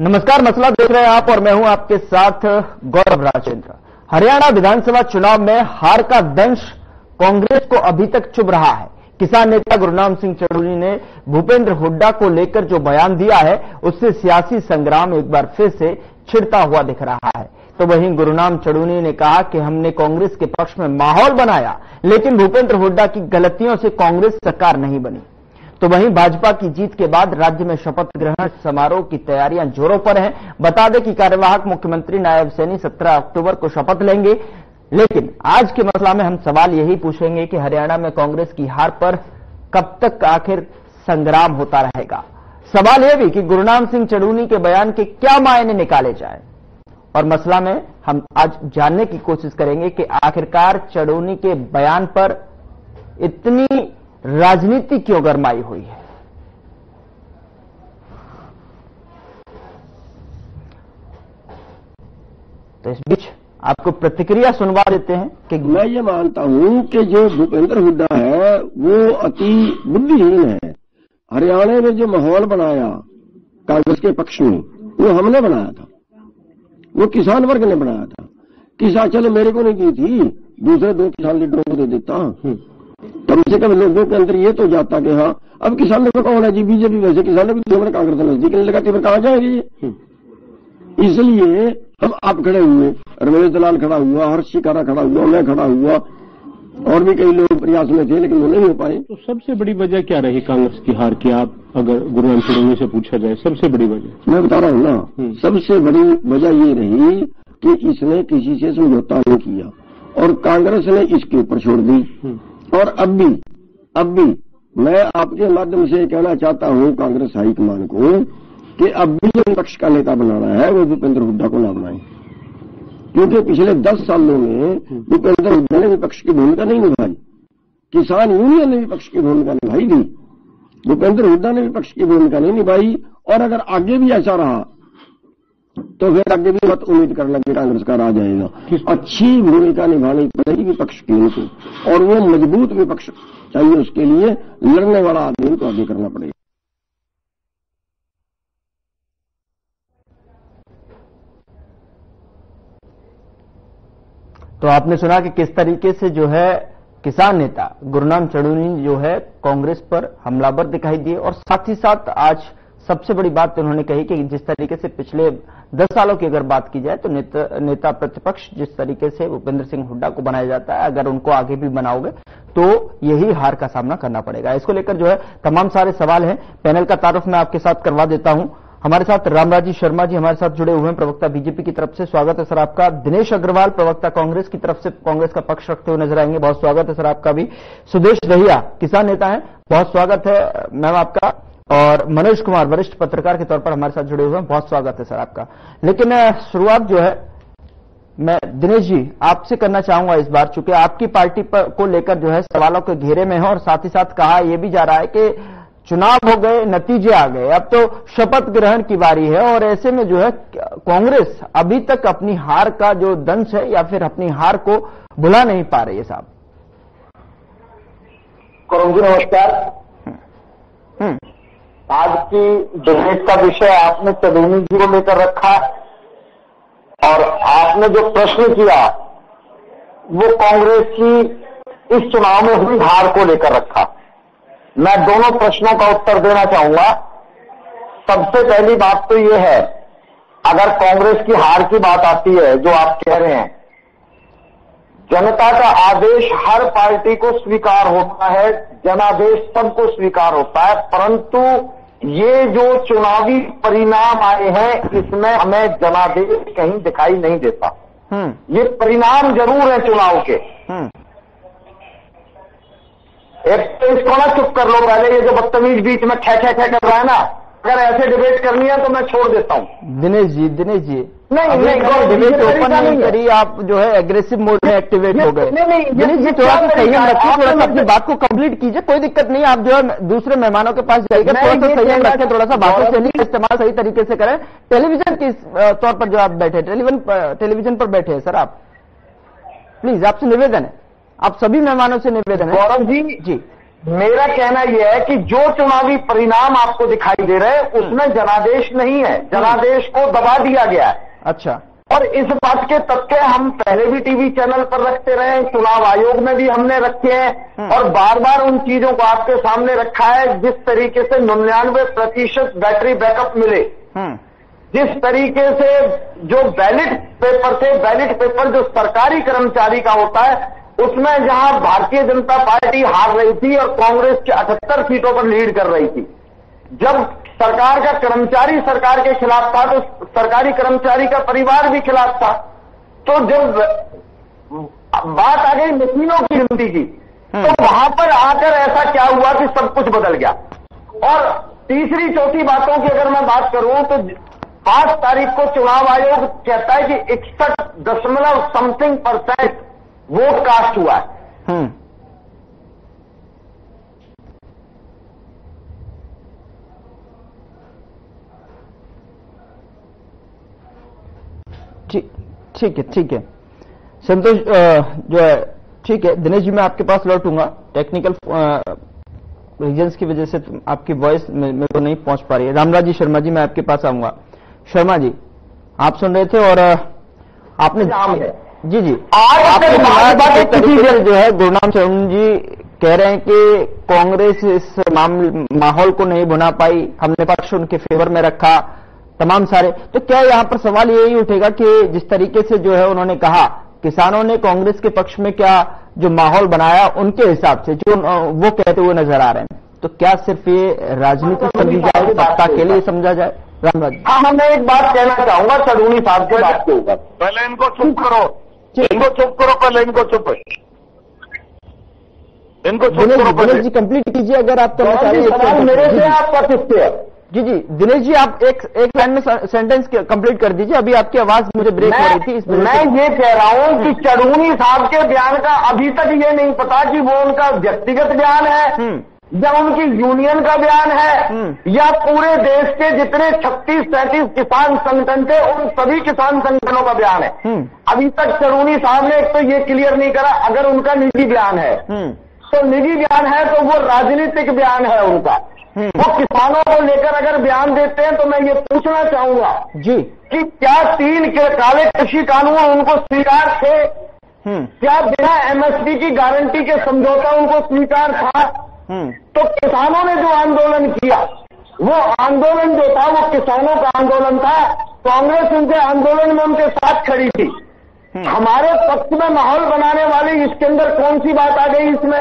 नमस्कार, मसला देख रहे हैं आप और मैं हूं आपके साथ गौरव राजेंद्र। हरियाणा विधानसभा चुनाव में हार का दंश कांग्रेस को अभी तक चुभ रहा है। किसान नेता गुरनाम सिंह चढूनी ने भूपेंद्र हुड्डा को लेकर जो बयान दिया है उससे सियासी संग्राम एक बार फिर से छिड़ता हुआ दिख रहा है। तो वहीं गुरनाम चढूनी ने कहा कि हमने कांग्रेस के पक्ष में माहौल बनाया, लेकिन भूपेंद्र हुड्डा की गलतियों से कांग्रेस सरकार नहीं बनी। तो वहीं भाजपा की जीत के बाद राज्य में शपथ ग्रहण समारोह की तैयारियां जोरों पर हैं। बता दें कि कार्यवाहक मुख्यमंत्री नायब सैनी 17 अक्टूबर को शपथ लेंगे, लेकिन आज के मसला में हम सवाल यही पूछेंगे कि हरियाणा में कांग्रेस की हार पर कब तक आखिर संग्राम होता रहेगा। सवाल यह भी कि गुरनाम सिंह चढूनी के बयान के क्या मायने निकाले जाए, और मसला में हम आज जानने की कोशिश करेंगे कि आखिरकार चढूनी के बयान पर इतनी राजनीति क्यों गरमाई हुई है। तो इस बीच आपको प्रतिक्रिया सुनवा देते हैं कि मैं ये मानता हूं कि जो भूपेंद्र हुड्डा है वो अति बुद्धिहीन है। हरियाणा में जो माहौल बनाया कांग्रेस के पक्ष में, वो हमने बनाया था, वो किसान वर्ग ने बनाया था। किसान, चलो मेरे को नहीं दी थी, दूसरे दो किसान लीडरों को दे देता, कम से कम लोगों के अंदर ये तो जाता कि हाँ अब किसान को कौन है जी, बीजेपी। वैसे किसान कांग्रेस नजदीक लगा, तीव्र कहा जाएगी। इसलिए हम आप खड़े हुए, रमेश दलाल खड़ा हुआ, हर्ष शिकारा खड़ा हुआ, मैं खड़ा हुआ, और भी कई लोग प्रयास में थे, लेकिन वो नहीं हो पाए। तो सबसे बड़ी वजह क्या रही कांग्रेस की हार की, आप अगर गुरनाम सिंह से पूछा जाए सबसे बड़ी वजह? मैं बता रहा हूँ ना, सबसे बड़ी वजह ये रही कि इसने किसी से समझौता नहीं किया और कांग्रेस ने इसके ऊपर छोड़ दी। और अब भी मैं आपके माध्यम से कहना चाहता हूँ कांग्रेस हाईकमान को कि अब भी जो विपक्ष का नेता बनाना है वो भूपेंद्र हुड्डा को ना बनाए, क्योंकि पिछले 10 सालों में भूपेंद्र हुड्डा ने विपक्ष की भूमिका नहीं निभाई। किसान यूनियन ने विपक्ष की भूमिका निभाई थी, भूपेंद्र हुड्डा ने विपक्ष की भूमिका नहीं निभाई। और अगर आगे भी ऐसा रहा तो फिर आगे भी मत उम्मीद करना कि कांग्रेस का राज आएगा। अच्छी भूमिका निभानी पड़ेगी विपक्ष की उनको, और वो मजबूत विपक्ष चाहिए, उसके लिए लड़ने वाला आदमी उनको आगे करना पड़ेगा। तो आपने सुना कि किस तरीके से जो है किसान नेता गुरनाम चढूनी जो है कांग्रेस पर हमलावर दिखाई दिए, और साथ ही साथ आज सबसे बड़ी बात उन्होंने कही कि जिस तरीके से पिछले 10 सालों की अगर बात की जाए तो नेता प्रतिपक्ष जिस तरीके से भूपेंद्र सिंह हुड्डा को बनाया जाता है, अगर उनको आगे भी बनाओगे तो यही हार का सामना करना पड़ेगा। इसको लेकर जो है तमाम सारे सवाल हैं। पैनल का तारुफ मैं आपके साथ करवा देता हूं। हमारे साथ रामराज शर्मा जी हमारे साथ जुड़े हुए हैं, प्रवक्ता बीजेपी की तरफ से। स्वागत है सर आपका। दिनेश अग्रवाल प्रवक्ता कांग्रेस की तरफ से कांग्रेस का पक्ष रखते हुए नजर आएंगे, बहुत स्वागत है सर आपका भी। सुदेश दहिया किसान नेता हैं, बहुत स्वागत है मैम आपका। और मनोज कुमार वरिष्ठ पत्रकार के तौर पर हमारे साथ जुड़े हुए हैं, बहुत स्वागत है सर आपका। लेकिन शुरुआत जो है मैं दिनेश जी आपसे करना चाहूंगा इस बार, चूंकि आपकी पार्टी को लेकर जो है सवालों के घेरे में है, और साथ ही साथ कहा यह भी जा रहा है कि चुनाव हो गए, नतीजे आ गए, अब तो शपथ ग्रहण की बारी है, और ऐसे में जो है कांग्रेस अभी तक अपनी हार का जो दंश है या फिर अपनी हार को भुला नहीं पा रही है। साहब कौन जी नमस्कार। आज की डिबेट का विषय आपने चढूनी जी को लेकर रखा, और आपने जो प्रश्न किया वो कांग्रेस की इस चुनाव में हुई हार को लेकर रखा। मैं दोनों प्रश्नों का उत्तर देना चाहूंगा। सबसे पहली बात तो यह है, अगर कांग्रेस की हार की बात आती है जो आप कह रहे हैं, जनता का आदेश हर पार्टी को स्वीकार होता है, जनादेश सबको स्वीकार होता है, परंतु ये जो चुनावी परिणाम आए हैं इसमें हमें जनादेश कहीं दिखाई नहीं देता। ये परिणाम जरूर है चुनाव के। एक तो इसको ना चुप कर लो पहले, ये जो बदतमीज बीच में खै खै खै कर रहा है ना, अगर ऐसे डिबेट करनी है तो मैं छोड़ देता हूँ। दिनेश जी नहीं डिबेट ओपन नहीं करी आप, जो है एग्रेसिव मोड में एक्टिवेट हो गए। नहीं दिनेश जी थोड़ा सा संयम रखिए, थोड़ा सा अपनी बात को कंप्लीट कीजिए, कोई दिक्कत नहीं। आप जो है दूसरे मेहमानों के पास जाइए, थोड़ा सा संयम रखें, थोड़ा सा बातों से नहीं इस्तेमाल सही तरीके से करें। टेलीविजन के तौर पर जो आप बैठे, टेलीविजन पर बैठे हैं सर आप, प्लीज आपसे निवेदन है, आप सभी मेहमानों से निवेदन है। गौरव जी मेरा कहना यह है कि जो चुनावी परिणाम आपको दिखाई दे रहे हैं उसमें जनादेश नहीं है, जनादेश को दबा दिया गया है। अच्छा, और इस बात के तथ्य हम पहले भी टीवी चैनल पर रखते रहे, चुनाव आयोग में भी हमने रखे हैं और बार बार उन चीजों को आपके सामने रखा है। जिस तरीके से 99% बैटरी बैकअप मिले, जिस तरीके से जो बैलेट पेपर थे, बैलेट पेपर जो सरकारी कर्मचारी का होता है उसमें जहां भारतीय जनता पार्टी हार रही थी और कांग्रेस के 78 सीटों पर लीड कर रही थी, जब सरकार का कर्मचारी सरकार के खिलाफ था तो सरकारी कर्मचारी का परिवार भी खिलाफ था। तो जब बात आ गई मशीनों की गिनती की तो वहां पर आकर ऐसा क्या हुआ कि सब कुछ बदल गया। और तीसरी चौथी बातों की अगर मैं बात करूं तो 5 तारीख को चुनाव आयोग कहता है कि 61.something% वोट कास्ट हुआ है। ठीक है, ठीक है संतोष जो है, ठीक है दिनेश जी, मैं आपके पास लौटूंगा। टेक्निकल रीजंस की वजह से आपकी वॉइस मेरे को नहीं पहुंच पा रही है। रामराज जी शर्मा जी, मैं आपके पास आऊंगा। शर्मा जी, आप सुन रहे थे और आपने जी जी जो है गुरनाम सिंह जी कह रहे हैं कि कांग्रेस इस माहौल को नहीं बना पाई, हमने पक्ष उनके फेवर में रखा तमाम सारे। तो क्या यहाँ पर सवाल यही उठेगा कि जिस तरीके से जो है उन्होंने कहा किसानों ने कांग्रेस के पक्ष में क्या जो माहौल बनाया उनके हिसाब से जो वो कहते हुए नजर आ रहे हैं, तो क्या सिर्फ ये राजनीति समझी जाए, सत्ता के लिए समझा जाए? रामराज, हाँ मैं एक बात कहना चाहूंगा चढूनी साहब के बात के ऊपर। पहले इनको चुप करो, इनको चुप करो, पहले इनको चुप, इनको दिनेश जी कंप्लीट कीजिए अगर आप करना चाहिए। मेरे से आपका किस्ते है जी जी दिनेश जी, आप एक लाइन में सेंटेंस कंप्लीट कर दीजिए, अभी आपकी आवाज मुझे ब्रेक हो रही थी। मैं ये कह रहा हूं कि चढूनी साहब के बयान का अभी तक ये नहीं पता कि वो उनका व्यक्तिगत बयान है या उनकी यूनियन का बयान है या पूरे देश के जितने 36-37 किसान संगठन थे उन सभी किसान संगठनों का बयान है। अभी तक चढूनी साहब ने एक तो ये क्लियर नहीं करा, अगर उनका निजी बयान है तो निजी बयान है तो वो राजनीतिक बयान है उनका। वो किसानों को लेकर अगर बयान देते हैं तो मैं ये पूछना चाहूंगा जी कि क्या 3 काले कृषि कानून उनको स्वीकार थे? क्या बिना एमएसपी की गारंटी के समझौता उनको स्वीकार था? तो किसानों ने जो आंदोलन किया वो आंदोलन जो था वो किसानों का आंदोलन था, कांग्रेस उनके आंदोलन में उनके साथ खड़ी थी। हमारे पक्ष में माहौल बनाने वाली इसके अंदर कौन सी बात आ गई? इसमें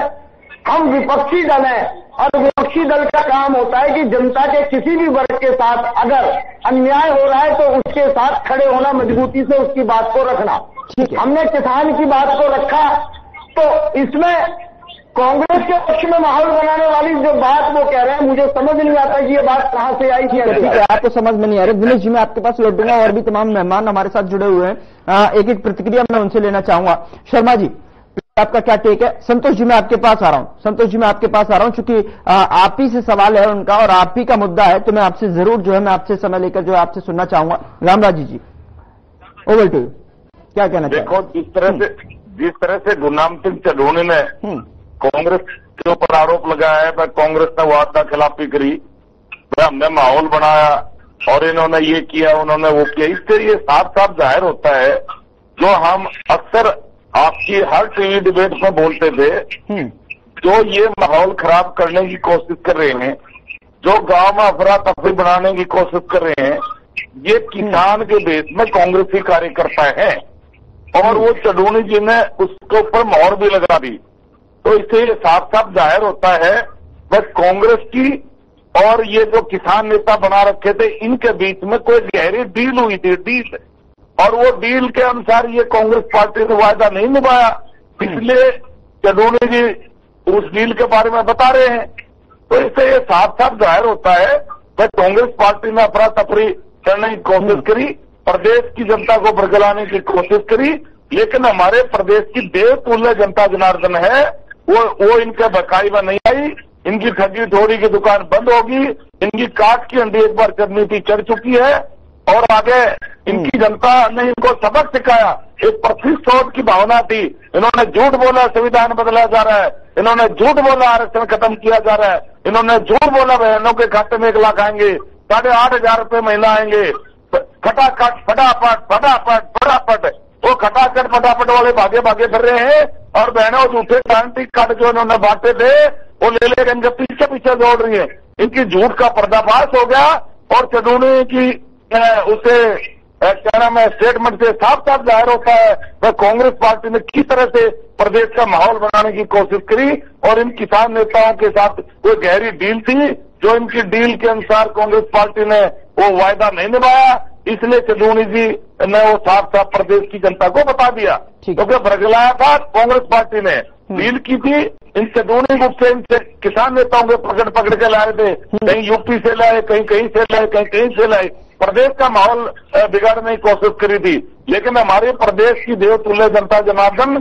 हम विपक्षी दल हैं और विपक्षी दल का काम होता है कि जनता के किसी भी वर्ग के साथ अगर अन्याय हो रहा है तो उसके साथ खड़े होना, मजबूती से उसकी बात को रखना। हमने किसान की बात को रखा, तो इसमें कांग्रेस के पक्ष में माहौल बनाने वाली जो बात वो कह रहे हैं मुझे समझ नहीं आता कि ये बात कहां से आई थी। ठीक है, आपको समझ में नहीं आ रही। दिनेश जी, मैं आपके पास लौटूंगा और भी तमाम मेहमान हमारे साथ जुड़े हुए हैं, एक एक प्रतिक्रिया मैं उनसे लेना चाहूंगा। शर्मा जी, आपका क्या टेक है? संतोष जी, मैं आपके पास आ रहा हूं। संतोष जी, मैं आपके पास आ रहा हूं क्योंकि आप ही से सवाल है उनका और आप ही का मुद्दा है, तो मैं आपसे जरूर जो है मैं आपसे समय लेकर जो है आपसे सुनना चाहूंगा। Ramraj ji, over to you, क्या कहना चाहिए? देखो, जिस तरह से गुरनाम सिंह चढूनी ने कांग्रेस के ऊपर आरोप लगाया है, कांग्रेस ने वादा खिलाफी करी, हमने माहौल बनाया और इन्होंने ये किया उन्होंने वो किया, इससे ये साफ जाहिर होता है जो हम अक्सर आपकी हर टीवी डिबेट में बोलते थे, जो ये माहौल खराब करने की कोशिश कर रहे हैं, जो गांव में अफरा तफरी बनाने की कोशिश कर रहे हैं, ये किसान के बेस में कांग्रेसी कार्यकर्ता हैं और वो चढूनी जी ने उसके ऊपर मोहर भी लगा दी। तो इससे ये साफ जाहिर होता है बस कांग्रेस की और ये जो किसान नेता बना रखे थे इनके बीच में कोई गहरी डील हुई थी, डील, और वो डील के अनुसार ये कांग्रेस पार्टी ने वायदा नहीं निभाया, इसलिए चढूनी जी उस डील के बारे में बता रहे हैं। तो इससे ये साफ जाहिर होता है कि कांग्रेस पार्टी ने अफरा तफरी करने की कोशिश करी, प्रदेश की जनता को बरगलाने की कोशिश करी, लेकिन हमारे प्रदेश की बेतुल्य जनता जनार्दन है वो इनके बकाई में नहीं आई, इनकी ठगी ठोरी की दुकान बंद होगी, इनकी काट की अंडी एक बार चढ़नी थी, चढ़ चुकी है और आगे इनकी जनता ने इनको सबक सिखाया एक पृथ्वी शोध की भावना थी। इन्होंने झूठ बोला संविधान बदला जा रहा है, इन्होंने झूठ बोला आरक्षण खत्म किया जा रहा है, इन्होंने झूठ बोला बहनों के खाते में 1 लाख आएंगे, 8,500 रूपये महीना आएंगे। खटाखट फटाफट फटाफट फटाफट वो खटाखट फटाफट वाले भागे भागे फिर रहे हैं और बहनों झूठे गारंटी कार्ड जो इन्होंने बांटे थे वो ले लेकर इनके पीछे पीछे दौड़ रही है। इनकी झूठ का पर्दाफाश हो गया और चढूनी की उसे क्या नाम है स्टेटमेंट से साफ साफ जाहिर होता है वह कांग्रेस पार्टी ने किस तरह से प्रदेश का माहौल बनाने की कोशिश करी और इन किसान नेताओं के साथ कोई गहरी डील थी जो इनकी डील के अनुसार कांग्रेस पार्टी ने वो वायदा नहीं निभाया, इसलिए चढूनी जी ने वो साफ साफ प्रदेश की जनता को बता दिया क्योंकि बरगलाया था कांग्रेस पार्टी ने, डील की थी इन चढूनी गुट से, इनसे किसान नेताओं के पकड़ पकड़ के लाए थे, कहीं यूपी से लाए, कहीं कहीं से लाए, कहीं कहीं से लाए, प्रदेश का माहौल बिगाड़ने की कोशिश करी थी। लेकिन हमारे प्रदेश की देवतुल्य जनता जनार्दन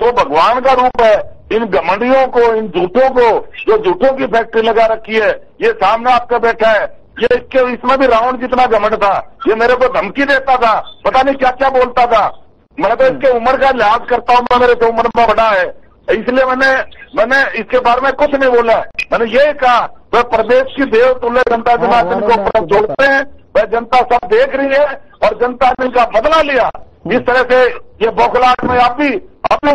जो भगवान का रूप है, इन घमंडियों को, इन झूठों को, जो झूठों की फैक्ट्री लगा रखी है, ये सामने आपका बैठा है, ये इसके इसमें भी रावण जितना घमंड था, ये मेरे को धमकी देता था, पता नहीं क्या क्या बोलता था। मैं तो इसके उम्र का लिहाज करता हूँ, मैं मेरे तो उम्र में बड़ा है, इसलिए मैंने इसके बारे में कुछ नहीं बोला। मैंने ये कहा वह प्रदेश की देवतुल्य जनता जनार्दन को ऊपर जोड़ते हैं, वह जनता सब देख रही है और जनता ने इनका बदला लिया। इस तरह से ये बौखलाहट में आप भी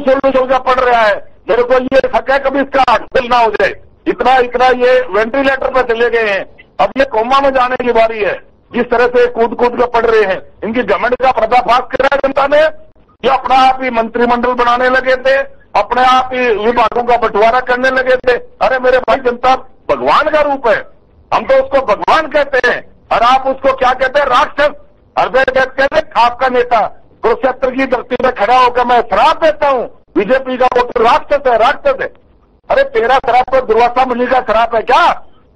सोलह पड़ रहा है। मेरे को ये शक है कभी इसका हादसा ना हो जाए, इतना इतना ये वेंटिलेटर पर चले गए हैं, अब ये कोमा में जाने की बारी है। जिस तरह से कूद के पड़ रहे हैं, इनकी घमंड का पर्दाफाश किया जनता ने। ये अपना आप ही मंत्रिमंडल बनाने लगे थे, अपने आप ही विभागों का बंटवारा करने लगे थे। अरे मेरे भाई, जनता भगवान का रूप है, हम तो उसको भगवान कहते हैं और आप उसको क्या कहते हैं, राक्षस। हृदय कहते हैं आपका नेता कुरुक्षेत्र की धरती में खड़ा होकर मैं श्राप देता हूँ, बीजेपी का वोट राक्षस है, राक्षस है। अरे तेरा श्राप तो दुर्वासा मुनि का श्राप है क्या?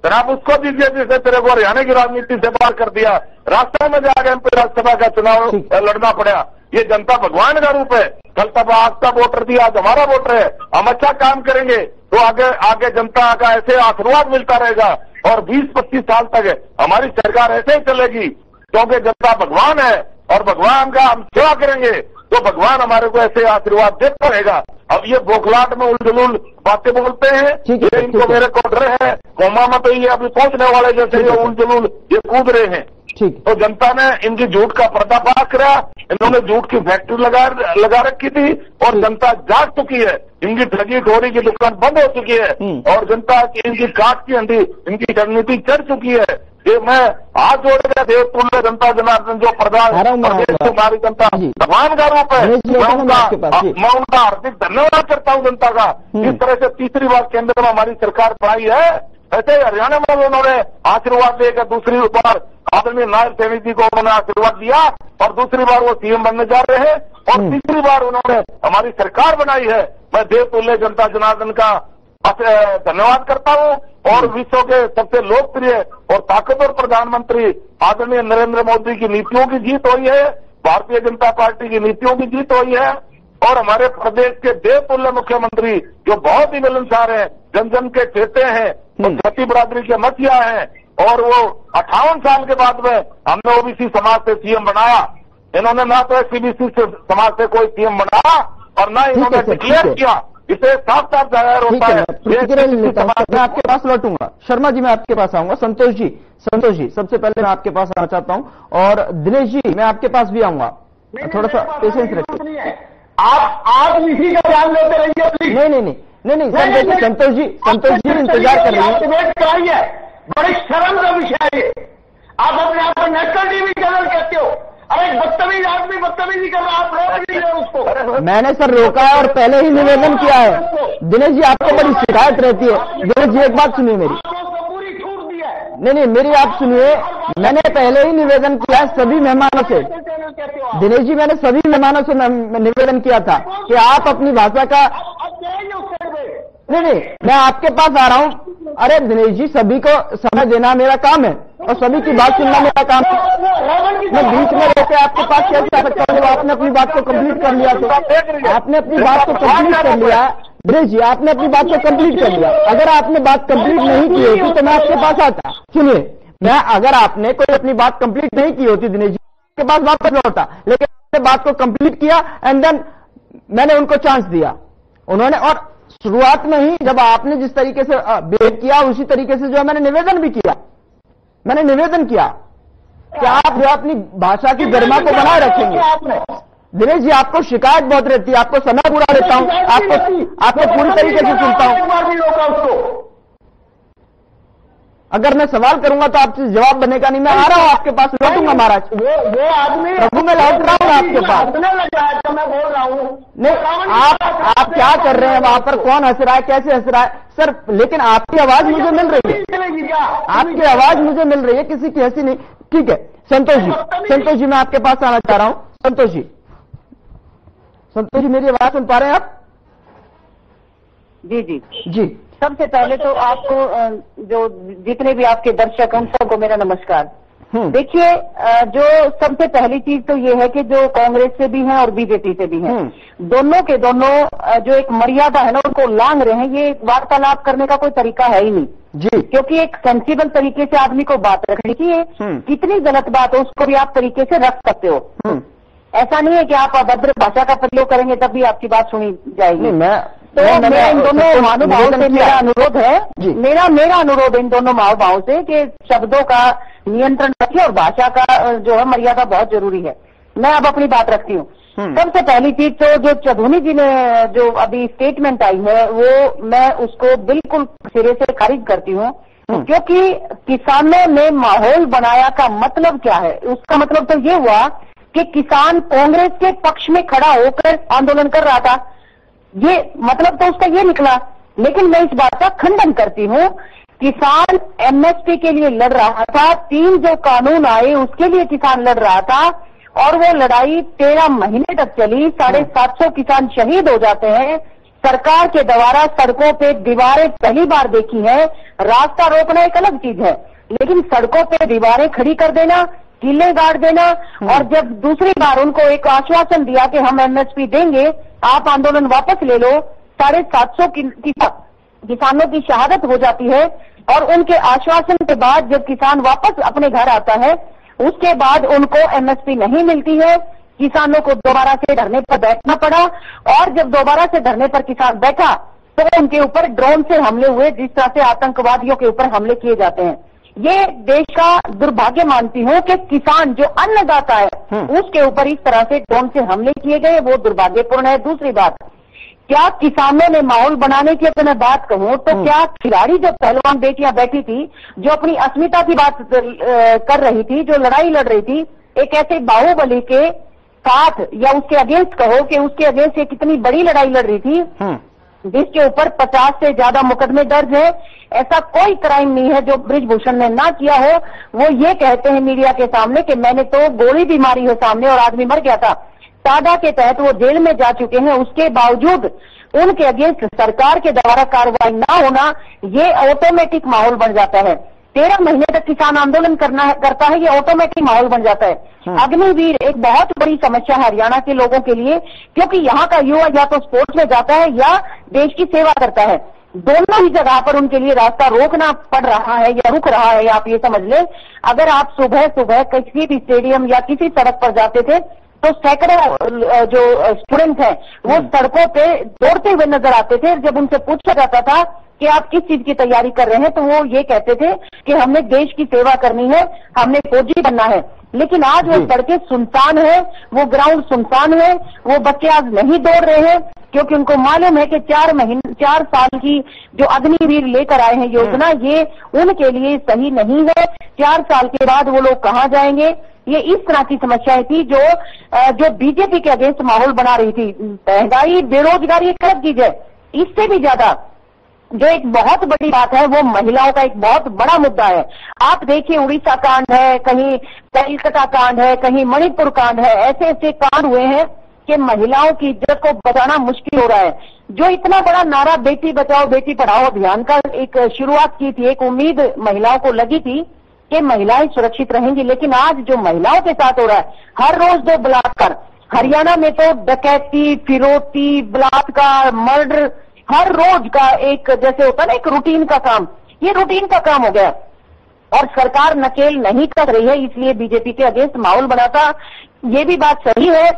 श्राप उसको दीजिए जिसने तेरे को हरियाणा की राजनीति से बाहर कर दिया, रास्ते में जाकर हम पे राज्यसभा का चुनाव लड़ना पड़ा। ये जनता भगवान का रूप है, कल तब आपका वोटर दिया, आज हमारा वोटर है, हम अच्छा काम करेंगे तो आगे आगे जनता का ऐसे आशीर्वाद मिलता रहेगा और 20-25 साल तक हमारी सरकार ऐसे ही चलेगी क्योंकि जनता भगवान है और भगवान का हम सेवा करेंगे तो भगवान हमारे को ऐसे आशीर्वाद देता रहेगा। अब ये बौखलाहट में उलझुल बातें बोलते हैं, ये इनको मेरे को डर है, कोमा में तो ये अभी पहुंचने वाले जैसे ये उलझुल ये कूद रहे हैं। तो जनता ने इनकी झूठ का पर्दाफाश करा, इन्होंने झूठ की फैक्ट्री लगा रखी थी और जनता जाग चुकी है, इनकी ठगी ठोरी की दुकान बंद हो चुकी है और जनता की इनकी काट की अंधी इनकी रणनीति चढ़ चुकी है। ये मैं हाथ जोड़ेगा देवतुल्य जनता जनार्दन जो प्रदेश की हमारी जनता भगवान का रूप है, मैं उनका हार्दिक धन्यवाद करता हूँ जनता का। इस तरह से तीसरी बार केंद्र में हमारी सरकार बनाई है, ऐसे हरियाणा में उन्होंने आशीर्वाद देकर दूसरी बार आदरणीय नायब सैनी जी को उन्होंने आशीर्वाद दिया और दूसरी बार वो सीएम बनने जा रहे हैं और तीसरी बार उन्होंने हमारी सरकार बनाई है। मैं देवतुल्य जनता जनार्दन का धन्यवाद करता हूँ और विश्व के सबसे लोकप्रिय और ताकतवर प्रधानमंत्री आदरणीय नरेंद्र मोदी की नीतियों की जीत हुई है, भारतीय जनता पार्टी की नीतियों की जीत हुई है और हमारे प्रदेश के देवतुल्य मुख्यमंत्री जो बहुत ही मिलनसार हैं, जन जन के चेते हैं, जाति बरादरी के मथिया हैं और वो 58 साल के बाद में हमने ओबीसी समाज से सीएम बनाया। इन्होंने ना तो सीबीसी समाज से कोई सीएम बनाया और ना इन्होंने डिक्लेयर किया, इसे साफ साफ जाहिर होता है। मैं आपके पास लौटूंगा शर्मा जी, मैं आपके पास आऊंगा। संतोष जी सबसे पहले मैं आपके पास आना चाहता हूँ और दिनेश जी मैं आपके पास भी आऊंगा, थोड़ा सा पेशेंस रखिए। आप इसी का ध्यान लेते रहिए प्लीज। नहीं, संतोष जी इंतजार कर रहे हैं। बड़ी शर्म का विषय है, आप अपने आप को नेशनल टीवी चैनल कहते हो। अरे बदतमीज आदमी बदतमीजी कर रहा है, आप रोक नहीं रहे उसको। मैंने सर रोका और पहले ही निवेदन किया है। दिनेश जी आपको बड़ी शिकायत रहती है। दिनेश जी एक बात सुनिए मेरी, नहीं मेरी आप सुनिए, मैंने पहले ही निवेदन किया सभी मेहमानों से। दिनेश जी मैंने सभी मेहमानों से निवेदन किया था कि आप अपनी भाषा का, नहीं मैं आपके पास आ रहा हूँ। अरे दिनेश जी सभी को समय देना मेरा काम है और सभी की बात सुनना मेरा काम है, मैं बीच में रहकर आपके पास कैसे आ सकता हूँ। आपने अपनी बात को कंप्लीट कर लिया तो दिनेश जी आपने अपनी बात को कंप्लीट कर लिया। अगर आपने बात कंप्लीट नहीं की होती तो मैं आपके पास आता। सुनिए, अगर आपने कोई अपनी बात कंप्लीट नहीं की होती दिनेश जी के पास वापस लौटा, लेकिन मैंने बात को कंप्लीट किया एंड देन मैंने उनको चांस दिया उन्होंने। और शुरुआत में ही जब आपने जिस तरीके से बिहेव किया उसी तरीके से जो है मैंने निवेदन भी किया, मैंने निवेदन किया कि आप जो अपनी भाषा की गरिमा को बनाए रखेंगे। आपने दिनेश जी, आपको शिकायत बहुत रहती है, आपको समय पूरा देता हूं, आपको पूरी तरीके से सुनता हूं। अगर मैं सवाल करूंगा तो आपसे जवाब बनेगा नहीं। मैं आ रहा हूं आपके पास, लौटूंगा महाराज, वो आदमी प्रभु मैं लौट रहा हूँ आपके पास। मैं बोल रहा हूँ नहीं, आप क्या कर रहे हैं वहां पर, कौन हंस रहा है, कैसे हंस रहा है सर, लेकिन आपकी आवाज मुझे मिल रही है, आपकी आवाज मुझे मिल रही है, किसी की हंसी नहीं। ठीक है संतोष जी मैं आपके पास आना चाह रहा हूँ। संतोष जी मेरी आवाज सुन पा रहे हैं आप? जी जी जी। सबसे पहले तो आपको, जो जितने भी आपके दर्शक हैं, सबको मेरा नमस्कार। देखिए, जो सबसे पहली चीज तो ये है कि जो कांग्रेस से भी हैं और बीजेपी से भी हैं, दोनों के दोनों जो एक मर्यादा है ना उनको लांग रहे हैं। ये वार्तालाप करने का कोई तरीका है ही नहीं जी, क्योंकि एक सेंसिबल तरीके से आदमी को बात रखनी चाहिए। कितनी गलत बात हो उसको भी आप तरीके से रख सकते हो, ऐसा नहीं है कि आप अभद्र भाषा का प्रयोग करेंगे तब भी आपकी बात सुनी जाएगी। तो मेरा इन दोनों महानुभावों से मेरा अनुरोध है, मेरा अनुरोध इन दोनों महानुभावों से कि शब्दों का नियंत्रण रखिए और भाषा का जो है मर्यादा बहुत जरूरी है। मैं अब अपनी बात रखती हूँ। सबसे पहली चीज तो जो चढूनी जी ने जो अभी स्टेटमेंट आई है वो मैं उसको बिल्कुल सिरे से खारिज करती हूँ, क्योंकि किसानों ने माहौल बनाया का मतलब क्या है? उसका मतलब तो ये हुआ कि किसान कांग्रेस के पक्ष में खड़ा होकर आंदोलन कर रहा था, ये मतलब तो उसका ये निकला। लेकिन मैं इस बात का खंडन करती हूँ, किसान एमएसपी के लिए लड़ रहा था, 3 जो कानून आए उसके लिए किसान लड़ रहा था, और वो लड़ाई 13 महीने तक चली, 750 किसान शहीद हो जाते हैं। सरकार के द्वारा सड़कों पे दीवारें पहली बार देखी है, रास्ता रोकना एक अलग चीज है, लेकिन सड़कों पे दीवारें खड़ी कर देना, किले गाड़ देना, और जब दूसरी बार उनको एक आश्वासन दिया कि हम एमएसपी देंगे, आप आंदोलन वापस ले लो, 750 किसानों की शहादत हो जाती है। और उनके आश्वासन के बाद जब किसान वापस अपने घर आता है उसके बाद उनको एमएसपी नहीं मिलती है, किसानों को दोबारा से धरने पर बैठना पड़ा, और जब दोबारा से धरने पर किसान बैठा तो उनके ऊपर ड्रोन से हमले हुए, जिस तरह से आतंकवादियों के ऊपर हमले किए जाते हैं। ये देश का दुर्भाग्य मानती हूँ कि किसान जो अन्नदाता है उसके ऊपर इस तरह से ड्रोन से हमले किए गए, वो दुर्भाग्यपूर्ण है। दूसरी बात, क्या किसानों ने माहौल बनाने की अगर मैं बात कहूँ तो क्या खिलाड़ी, जो पहलवान बेटियां बैठी थी जो अपनी अस्मिता की बात कर रही थी, जो लड़ाई लड़ रही थी, एक ऐसे बाहुबली के साथ या उसके अगेंस्ट कहो कि उसके अगेंस्ट ये कितनी बड़ी लड़ाई लड़ रही थी, जिसके ऊपर 50 से ज्यादा मुकदमे दर्ज है। ऐसा कोई क्राइम नहीं है जो बृजभूषण ने ना किया हो। वो ये कहते हैं मीडिया के सामने कि मैंने तो गोली भी मारी है सामने और आदमी मर गया था, सादा के तहत वो जेल में जा चुके हैं, उसके बावजूद उनके अगेंस्ट सरकार के द्वारा कार्रवाई ना होना, ये ऑटोमेटिक माहौल बन जाता है। 13 महीने तक किसान आंदोलन करता है, ये ऑटोमेटिक माहौल बन जाता है। अग्निवीर एक बहुत बड़ी समस्या है हरियाणा के लोगों के लिए, क्योंकि यहाँ का युवा या तो स्पोर्ट्स में जाता है या देश की सेवा करता है, दोनों ही जगह पर उनके लिए रास्ता रोकना पड़ रहा है या रुक रहा है। आप ये समझ ले, अगर आप सुबह सुबह किसी भी स्टेडियम या किसी सड़क पर जाते थे तो सैकड़ों जो स्टूडेंट हैं वो सड़कों पे दौड़ते हुए नजर आते थे। जब उनसे पूछा जाता था कि आप किस चीज की तैयारी कर रहे हैं तो वो ये कहते थे कि हमने देश की सेवा करनी है, हमने फौजी बनना है। लेकिन आज वो सड़कें सुनसान है, वो ग्राउंड सुनसान है, वो बच्चे आज नहीं दौड़ रहे हैं क्योंकि उनको मालूम है कि 4 साल की जो अग्निवीर लेकर आए हैं योजना, ये उनके लिए सही नहीं है। 4 साल के बाद वो लोग कहाँ जाएंगे? ये इस तरह की समस्याएं थी जो बीजेपी के अगेंस्ट माहौल बना रही थी। महंगाई, बेरोजगारी एक अलग चीज है, इससे भी ज्यादा जो एक बहुत बड़ी बात है वो महिलाओं का एक बहुत बड़ा मुद्दा है। आप देखिए, उड़ीसा कांड है, कहीं कलकत्ता कांड है, कहीं मणिपुर कांड है, ऐसे ऐसे कांड हुए हैं कि महिलाओं की इज्जत को बचाना मुश्किल हो रहा है। जो इतना बड़ा नारा बेटी बचाओ बेटी पढ़ाओ अभियान का एक शुरुआत की थी, एक उम्मीद महिलाओं को लगी थी कि महिलाएं सुरक्षित रहेंगी, लेकिन आज जो महिलाओं के साथ हो रहा है, हर रोज 2 बलात्कार, हरियाणा में तो डकैती, फिरौती, बलात्कार, मर्डर, हर रोज का एक जैसे होता ना एक रूटीन का काम, ये रूटीन का काम हो गया। और सरकार नकेल नहीं कर रही है, इसलिए बीजेपी के अगेंस्ट माहौल बना था। ये भी बात सही है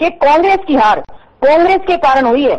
कि कांग्रेस की हार कांग्रेस के कारण हुई है,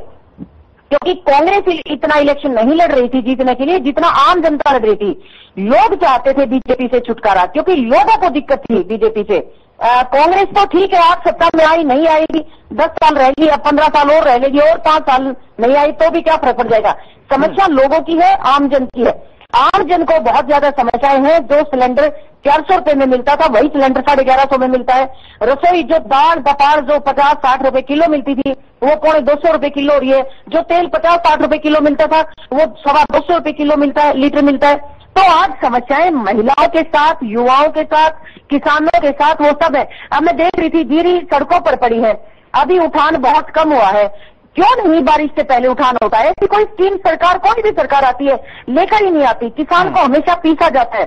क्योंकि कांग्रेस इतना इलेक्शन नहीं लड़ रही थी जीतने के लिए जितना आम जनता लड़ रही थी। लोग चाहते थे बीजेपी से छुटकारा, क्योंकि लोगों को दिक्कत थी बीजेपी से। कांग्रेस तो ठीक है, आप सत्ता में आई नहीं आएगी, 10 साल रहेगी या 15 साल और रह लेगी, और 5 साल नहीं आई तो भी क्या फर्क पड़ जाएगा। समस्या लोगों की है, आम जन की है। आम जन को बहुत ज्यादा समस्याएं हैं। जो सिलेंडर 400 रुपए में मिलता था वही सिलेंडर 1150 में मिलता है। रसोई जो दाल दपार जो 50-60 रुपए किलो मिलती थी वो 250 रुपए किलो हो रही है। जो तेल 50-60 रुपए किलो मिलता था वो 225 रुपए किलो मिलता है, लीटर मिलता है। तो आज समस्याएं महिलाओं के साथ, युवाओं के साथ, किसानों के साथ वो सब है। अब मैं देख रही थी गीली सड़कों पर पड़ी है, अभी उठान बहुत कम हुआ है। क्यों नहीं बारिश से पहले उठान होता है? कि कोई स्कीम सरकार, कोई भी सरकार आती है लेकर ही नहीं आती। किसान को हमेशा पीसा जाता है।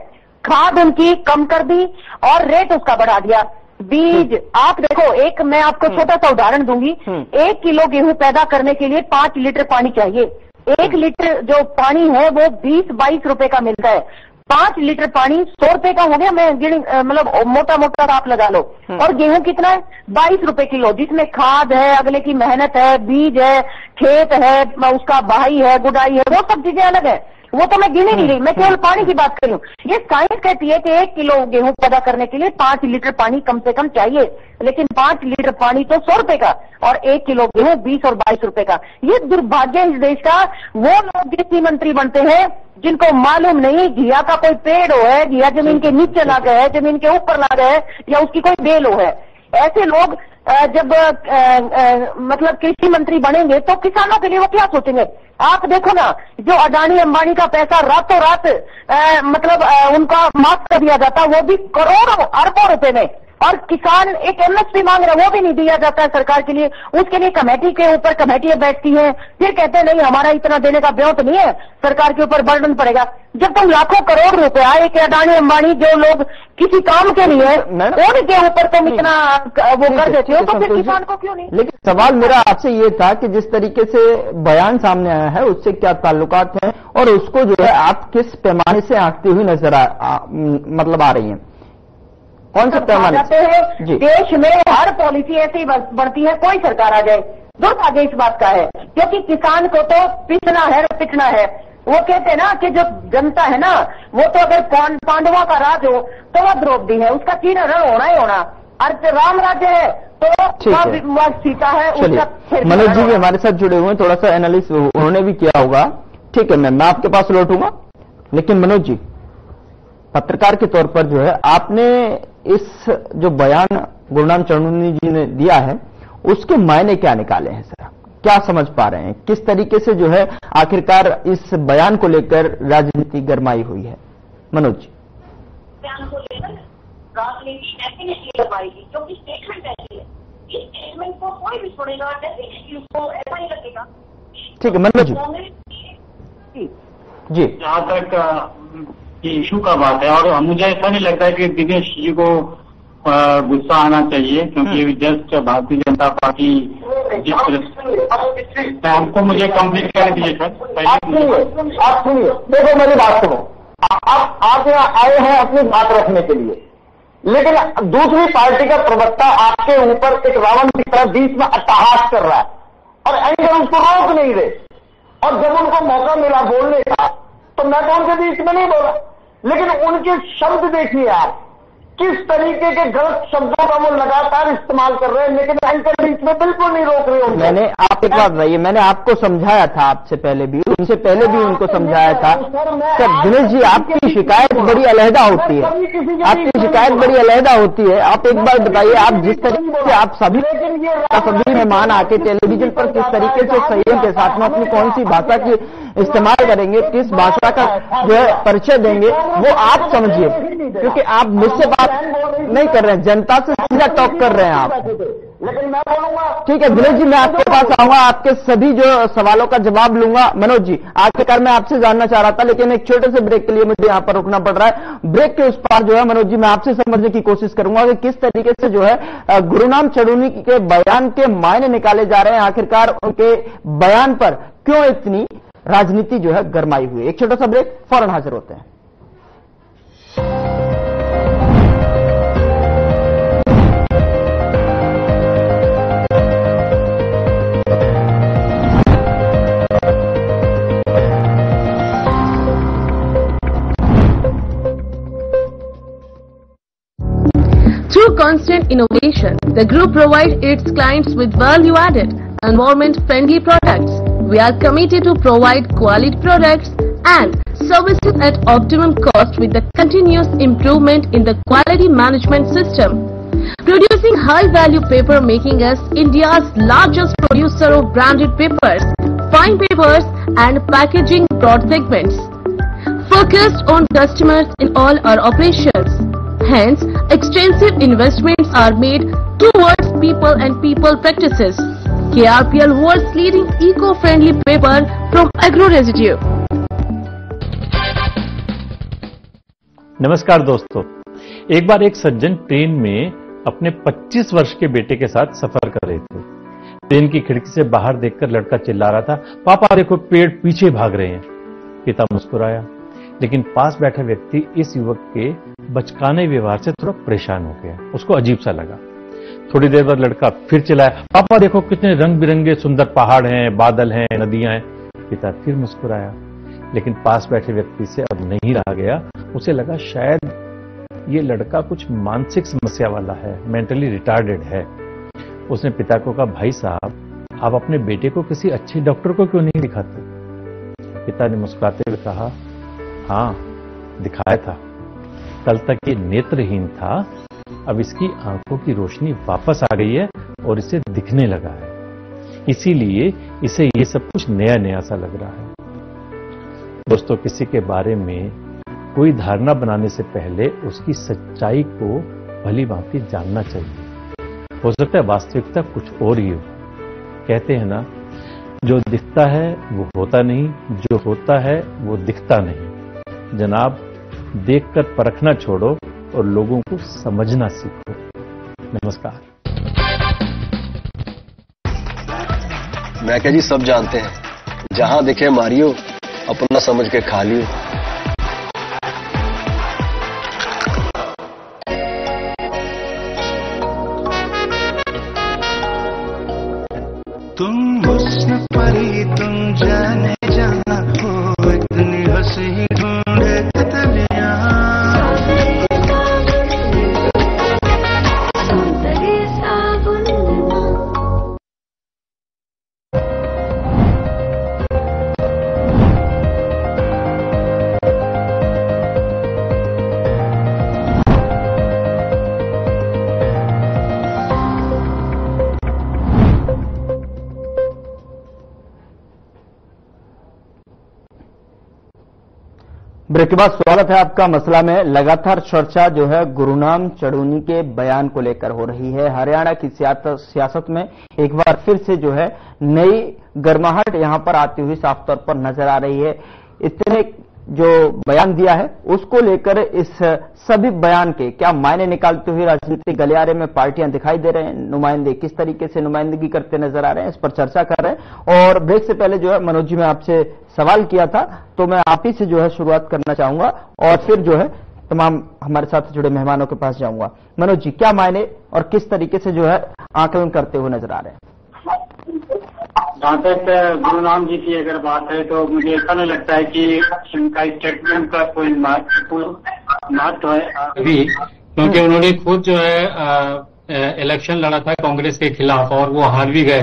खाद उनकी कम कर दी और रेट उसका बढ़ा दिया। बीज आप देखो, एक मैं आपको छोटा सा उदाहरण दूंगी। 1 किलो गेहूं पैदा करने के लिए 5 लीटर पानी चाहिए। 1 लीटर जो पानी है वो 20-22 रुपए का मिलता है। 5 लीटर पानी 100 रुपए का हो गया। मैं मतलब मोटा मोटा आप लगा लो। और गेहूं कितना है? 22 रुपए किलो, जिसमें खाद है, अगले की मेहनत है, बीज है, खेत है, उसका बहाई है, गुडाई है, वो सब चीजें अलग है। वो तो मैं गिनी नहीं रही, मैं केवल पानी की बात कर रही हूँ। ये साइंस कहती है कि 1 किलो गेहूं पैदा करने के लिए 5 लीटर पानी कम से कम चाहिए, लेकिन 5 लीटर पानी तो 100 रुपए का और 1 किलो गेहूं 20 और 22 रुपए का। ये दुर्भाग्य इस देश का। वो लोग कृषि मंत्री बनते हैं जिनको मालूम नहीं घिया का कोई पेड़ हो है, घिया जमीन के नीचे ला गया है, जमीन के ऊपर ला गया है, या उसकी कोई बेल हो है। ऐसे लोग जब मतलब कृषि मंत्री बनेंगे तो किसानों के लिए वो क्या सोचेंगे? आप देखो ना, जो अडानी अम्बानी का पैसा रातों रात मतलब उनका माफ कर दिया जाता, वो भी करोड़ों अरबों रुपए में। और किसान एक एमएसपी मांग रहा है, वो भी नहीं दिया जाता है सरकार के लिए। उसके लिए कमेटी के ऊपर कमेटियां बैठती हैं, फिर कहते हैं नहीं हमारा इतना देने का ब्योंत नहीं है, सरकार के ऊपर बर्डन पड़ेगा। जब तुम लाखों करोड़ रुपया एक अडानी अंबानी जो लोग किसी काम के लिए उनके ऊपर तुम इतना वो कर देते हो तो फिर किसान को क्यों नहीं? लेकिन सवाल मेरा आपसे ये था कि जिस तरीके से बयान सामने आया है उससे क्या ताल्लुकात हैं और उसको जो है आप किस पैमाने से आंकती हुई नजर मतलब आ रही है? कौन सा पैमाने हैं? देश में हर पॉलिसी ऐसी बढ़ती है, कोई सरकार आ जाए। दुर्भाग्य इस बात का है, क्योंकि किसान को तो पिसना है, पिटना है। वो कहते हैं ना कि जो जनता है ना वो तो अगर पांडवों का राज हो तो वह द्रौपदी है, उसका चीरहरण होना ही होना। अर्थ राम राज्य है तो सीता है, उसका। मनोज जी भी हमारे साथ जुड़े हुए हैं, थोड़ा सा एनालिसिस उन्होंने भी किया होगा। ठीक है मैम, मैं आपके पास लौटूंगा, लेकिन मनोज जी पत्रकार के तौर पर जो है आपने इस जो बयान गुरनाम चढूनी जी ने दिया है उसके मायने क्या निकाले हैं सर? क्या समझ पा रहे हैं? किस तरीके से जो है आखिरकार इस बयान को लेकर राजनीति गरमाई हुई है? मनोज जी, बयान को लेकर राजनीति डेफिनेटली गरमाई हुई, क्योंकि स्टेटमेंट ऐसी है, इस स्टेटमेंट को कोई भी छोड़ेगा, डेफिनेटली उसको ऐसा ही लगेगा। ठीक है मनोज जी, जी जहाँ तक ये इशू का बात है, और मुझे ऐसा नहीं लगता है कि दिनेश जी को गुस्सा आना चाहिए, क्योंकि जस्ट भारतीय जनता पार्टी आपको मुझे कंप्लीट कर दीजिए सर। आप सुनिए, देखो मेरी बात सुनो, आप यहाँ आए हैं अपनी बात रखने के लिए, लेकिन दूसरी पार्टी का प्रवक्ता आपके ऊपर एक रावण की तरह बीच में अट्टहास कर रहा है और एंकर उसको रोक नहीं रहे। और जब उनको मौका मिला बोलने का तो मैं तो उनके बीच में नहीं बोला, लेकिन उनके शब्द देखिए आप, किस तरीके के गलत शब्दों का वो लगातार इस्तेमाल कर रहे हैं, लेकिन एंकर बीच में बिल्कुल नहीं रोक रहे होंगे। मैंने आप एक बात बताइए, मैंने आपको समझाया था, आपसे पहले भी उनसे पहले भी उनको समझाया था। सर दिनेश जी, आपकी शिकायत बड़ी अलहदा होती है, आपकी शिकायत बड़ी अलहदा होती है। आप एक बार बताइए, आप जिस तरीके से आप सभी मेहमान आके टेलीविजन पर किस तरीके से संयम के साथ में अपनी कौन सी भाषा की इस्तेमाल करेंगे, किस भाषा का जो है परिचय देंगे, वो आप समझिए, क्योंकि आप मुझसे बात नहीं कर रहे हैं, जनता से सीधा टॉक कर रहे हैं आप। लेकिन मैं बोलूंगा, ठीक है दिनेश जी, मैं आपके पास आऊंगा, आपके सभी जो सवालों का जवाब लूंगा। मनोज जी, आखिरकार मैं आपसे जानना चाह रहा था, लेकिन एक छोटे से ब्रेक के लिए मुझे यहाँ पर रुकना पड़ रहा है। ब्रेक के उस पार जो है मनोज जी, मैं आपसे समझने की कोशिश करूंगा कि किस तरीके से जो है गुरनाम चढूनी के बयान के मायने निकाले जा रहे हैं, आखिरकार उनके बयान पर क्यों इतनी राजनीति जो है गरमाई हुई है। एक छोटा सा ब्रेक, फौरन हाजिर होते हैं। Through constant innovation, the group provides its clients with value-added, environment-friendly products. We are committed to provide quality products and services at optimum cost with the continuous improvement in the quality management system. Producing high-value paper making us India's largest producer of branded papers, fine papers and packaging broad segments. Focused on customers in all our operations. Hence, extensive investments are made towards people and people practices. KRPL world's leading eco-friendly paper from agro residue. नमस्कार दोस्तों, एक बार एक सज्जन train में अपने 25 वर्ष के बेटे के साथ सफर कर रहे थे। ट्रेन की खिड़की से बाहर देखकर लड़का चिल्ला रहा था, पापा देखो पेड़ पीछे भाग रहे हैं। पिता मुस्कुराया, लेकिन पास बैठा व्यक्ति इस युवक के बचकाने व्यवहार से थोड़ा परेशान हो गया। उसको अजीब सा लगा। थोड़ी देर बाद लड़का फिर चिल्लाया, पापा देखो कितने रंग बिरंगे सुंदर पहाड़ हैं, बादल हैं, नदियां हैं। पिता फिर मुस्कुराया, लेकिन पास बैठे व्यक्ति से अब नहीं रहा गया। उसे लगा शायद ये लड़का कुछ मानसिक समस्या वाला है, मेंटली रिटार्डेड है। उसने पिता को कहा, भाई साहब आप अपने बेटे को किसी अच्छे डॉक्टर को क्यों नहीं दिखाते? पिता ने मुस्कुराते हुए कहा, हाँ दिखाया था, कल तक ये नेत्रहीन था, अब इसकी आंखों की रोशनी वापस आ गई है और इसे दिखने लगा है, इसीलिए इसे ये सब कुछ नया नया सा लग रहा है। दोस्तों, किसी के बारे में कोई धारणा बनाने से पहले उसकी सच्चाई को भली भांति जानना चाहिए। हो सकता है वास्तविकता कुछ और ही हो। कहते हैं ना, जो दिखता है वो होता नहीं, जो होता है वो दिखता नहीं। जनाब, देखकर परखना छोड़ो और लोगों को समझना सीखो। नमस्कार। मैं क्या जी, सब जानते हैं, जहां दिखे मारियो, अपना समझ के खा लियो। ब्रेक के बाद स्वागत है आपका मसला में। लगातार चर्चा जो है गुरनाम चढूनी के बयान को लेकर हो रही है। हरियाणा की सियासत में एक बार फिर से जो है नई गर्माहट यहां पर आती हुई साफ तौर पर नजर आ रही है। इतने जो बयान दिया है उसको लेकर इस सभी बयान के क्या मायने निकालते हुए राजनीतिक गलियारे में पार्टियां दिखाई दे रहे हैं, नुमाइंदे किस तरीके से नुमाइंदगी करते नजर आ रहे हैं, इस पर चर्चा कर रहे हैं। और ब्रेक से पहले जो है मनोज जी, मैं आपसे सवाल किया था तो मैं आप ही से जो है शुरुआत करना चाहूंगा और फिर जो है तमाम हमारे साथ जुड़े मेहमानों के पास जाऊंगा। मनोज जी, क्या मायने और किस तरीके से जो है आकलन करते हुए नजर आ रहे हैं? जहां तक गुरनाम जी की अगर बात है तो मुझे ऐसा नहीं लगता है कि उनका स्टेटमेंट का कोई महत्व है अभी, क्योंकि उन्होंने खुद जो है इलेक्शन लड़ा था कांग्रेस के खिलाफ और वो हार भी गए।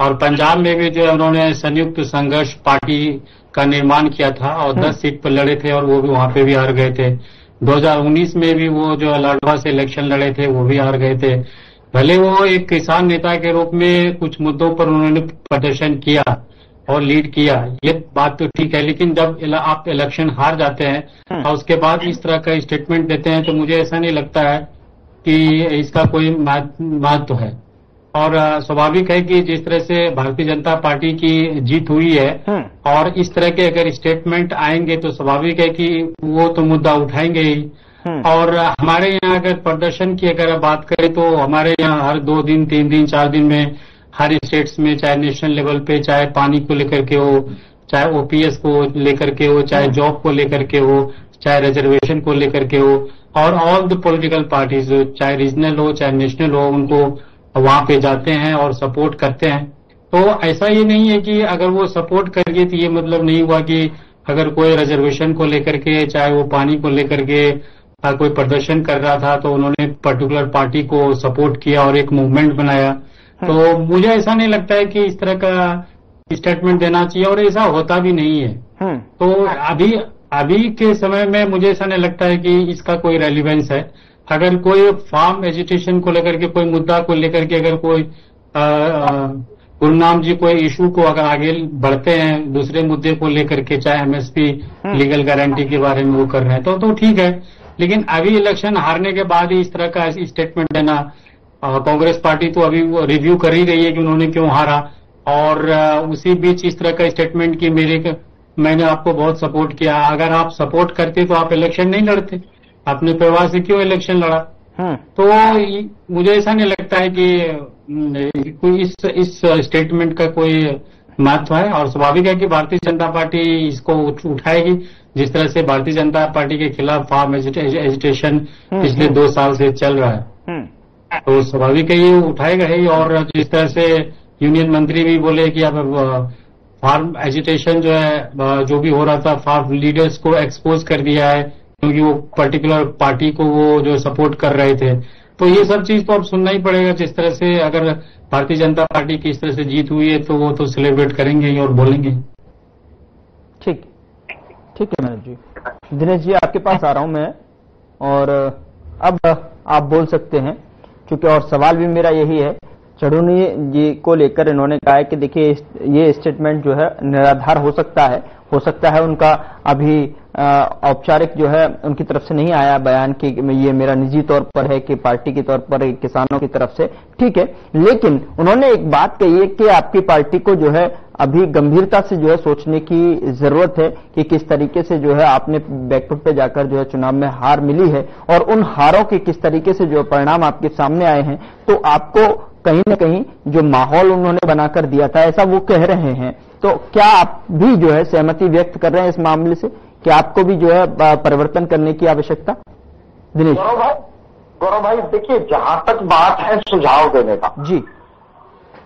और पंजाब में भी जो है उन्होंने संयुक्त संघर्ष पार्टी का निर्माण किया था और 10 सीट पर लड़े थे और वो भी वहां पे भी हार गए थे। 2019 में भी वो जो लाडवा से इलेक्शन लड़े थे वो भी हार गए थे। भले वो एक किसान नेता के रूप में कुछ मुद्दों पर उन्होंने प्रदर्शन किया और लीड किया, ये बात तो ठीक है, लेकिन जब आप इलेक्शन हार जाते हैं और उसके बाद इस तरह का स्टेटमेंट देते हैं तो मुझे ऐसा नहीं लगता है कि इसका कोई महत्व है। और स्वाभाविक है कि जिस तरह से भारतीय जनता पार्टी की जीत हुई है और इस तरह के अगर स्टेटमेंट आएंगे तो स्वाभाविक है कि वो तो मुद्दा उठाएंगे ही। और हमारे यहाँ अगर प्रदर्शन की अगर बात करें तो हमारे यहाँ हर 2 दिन, 3 दिन, 4 दिन में हर स्टेट्स में, चाहे नेशनल लेवल पे, चाहे पानी को लेकर के हो, चाहे ओपीएस को लेकर के हो, चाहे जॉब को लेकर के हो, चाहे रिजर्वेशन को लेकर के हो, और ऑल द पॉलिटिकल पार्टीज, चाहे रीजनल हो चाहे नेशनल हो, उनको वहां पे जाते हैं और सपोर्ट करते हैं। तो ऐसा ये नहीं है कि अगर वो सपोर्ट करेंगे तो ये मतलब नहीं हुआ कि अगर कोई रिजर्वेशन को लेकर के, चाहे वो पानी को लेकर के, कोई प्रदर्शन कर रहा था तो उन्होंने पर्टिकुलर पार्टी को सपोर्ट किया और एक मूवमेंट बनाया। तो मुझे ऐसा नहीं लगता है कि इस तरह का स्टेटमेंट देना चाहिए और ऐसा होता भी नहीं है। तो अभी के समय में मुझे ऐसा नहीं लगता है कि इसका कोई रेलिवेंस है। अगर कोई फार्म एजुटेशन को लेकर के कोई मुद्दा को लेकर के अगर कोई गुरनाम जी कोई इशू को अगर आगे बढ़ते हैं दूसरे मुद्दे को लेकर के, चाहे एमएसपी लीगल गारंटी के बारे में वो कर रहे हैं तो ठीक है, लेकिन अभी इलेक्शन हारने के बाद ही इस तरह का स्टेटमेंट देना, कांग्रेस पार्टी तो अभी वो रिव्यू कर ही रही है कि उन्होंने क्यों हारा, और उसी बीच इस तरह का स्टेटमेंट कि मैंने आपको बहुत सपोर्ट किया। अगर आप सपोर्ट करते तो आप इलेक्शन नहीं लड़ते, आपने परिवार से क्यों इलेक्शन लड़ा। तो मुझे ऐसा नहीं लगता है कि कोई इस स्टेटमेंट का कोई महत्व है, और स्वाभाविक है कि भारतीय जनता पार्टी इसको उठाएगी। जिस तरह से भारतीय जनता पार्टी के खिलाफ फार्म एजिटेशन पिछले 2 साल से चल रहा है, तो स्वाभाविक है ये उठाएगा ही। और जिस तरह से यूनियन मंत्री भी बोले कि अब फार्म एजिटेशन जो है जो भी हो रहा था, फार्म लीडर्स को एक्सपोज कर दिया है क्योंकि वो पर्टिकुलर पार्टी को वो जो सपोर्ट कर रहे थे। तो ये सब चीज तो अब सुनना ही पड़ेगा। जिस तरह से अगर भारतीय जनता पार्टी की इस तरह से जीत हुई है तो वो तो सेलिब्रेट करेंगे और बोलेंगे। ठीक ठीक है मनोज जी। दिनेश जी आपके पास आ रहा हूं मैं, और अब आप बोल सकते हैं क्योंकि और सवाल भी मेरा यही है। चढूनी जी को लेकर इन्होंने कहा है कि देखिए ये स्टेटमेंट जो है निराधार हो सकता है उनका अभी औपचारिक जो है उनकी तरफ से नहीं आया बयान कि ये मेरा निजी तौर पर है कि पार्टी के तौर पर किसानों की तरफ से, ठीक है। लेकिन उन्होंने एक बात कही है कि आपकी पार्टी को जो है अभी गंभीरता से जो है सोचने की जरूरत है कि किस तरीके से जो है आपने बैकफुट पे जाकर जो है चुनाव में हार मिली है और उन हारों के किस तरीके से जो परिणाम आपके सामने आए हैं, तो आपको कहीं न कहीं जो माहौल उन्होंने बनाकर दिया था ऐसा वो कह रहे हैं। तो क्या आप भी जो है सहमति व्यक्त कर रहे हैं इस मामले से कि आपको भी जो है परिवर्तन करने की आवश्यकता? दिनेश गौरव भाई देखिए, जहां तक बात है सुझाव देने का जी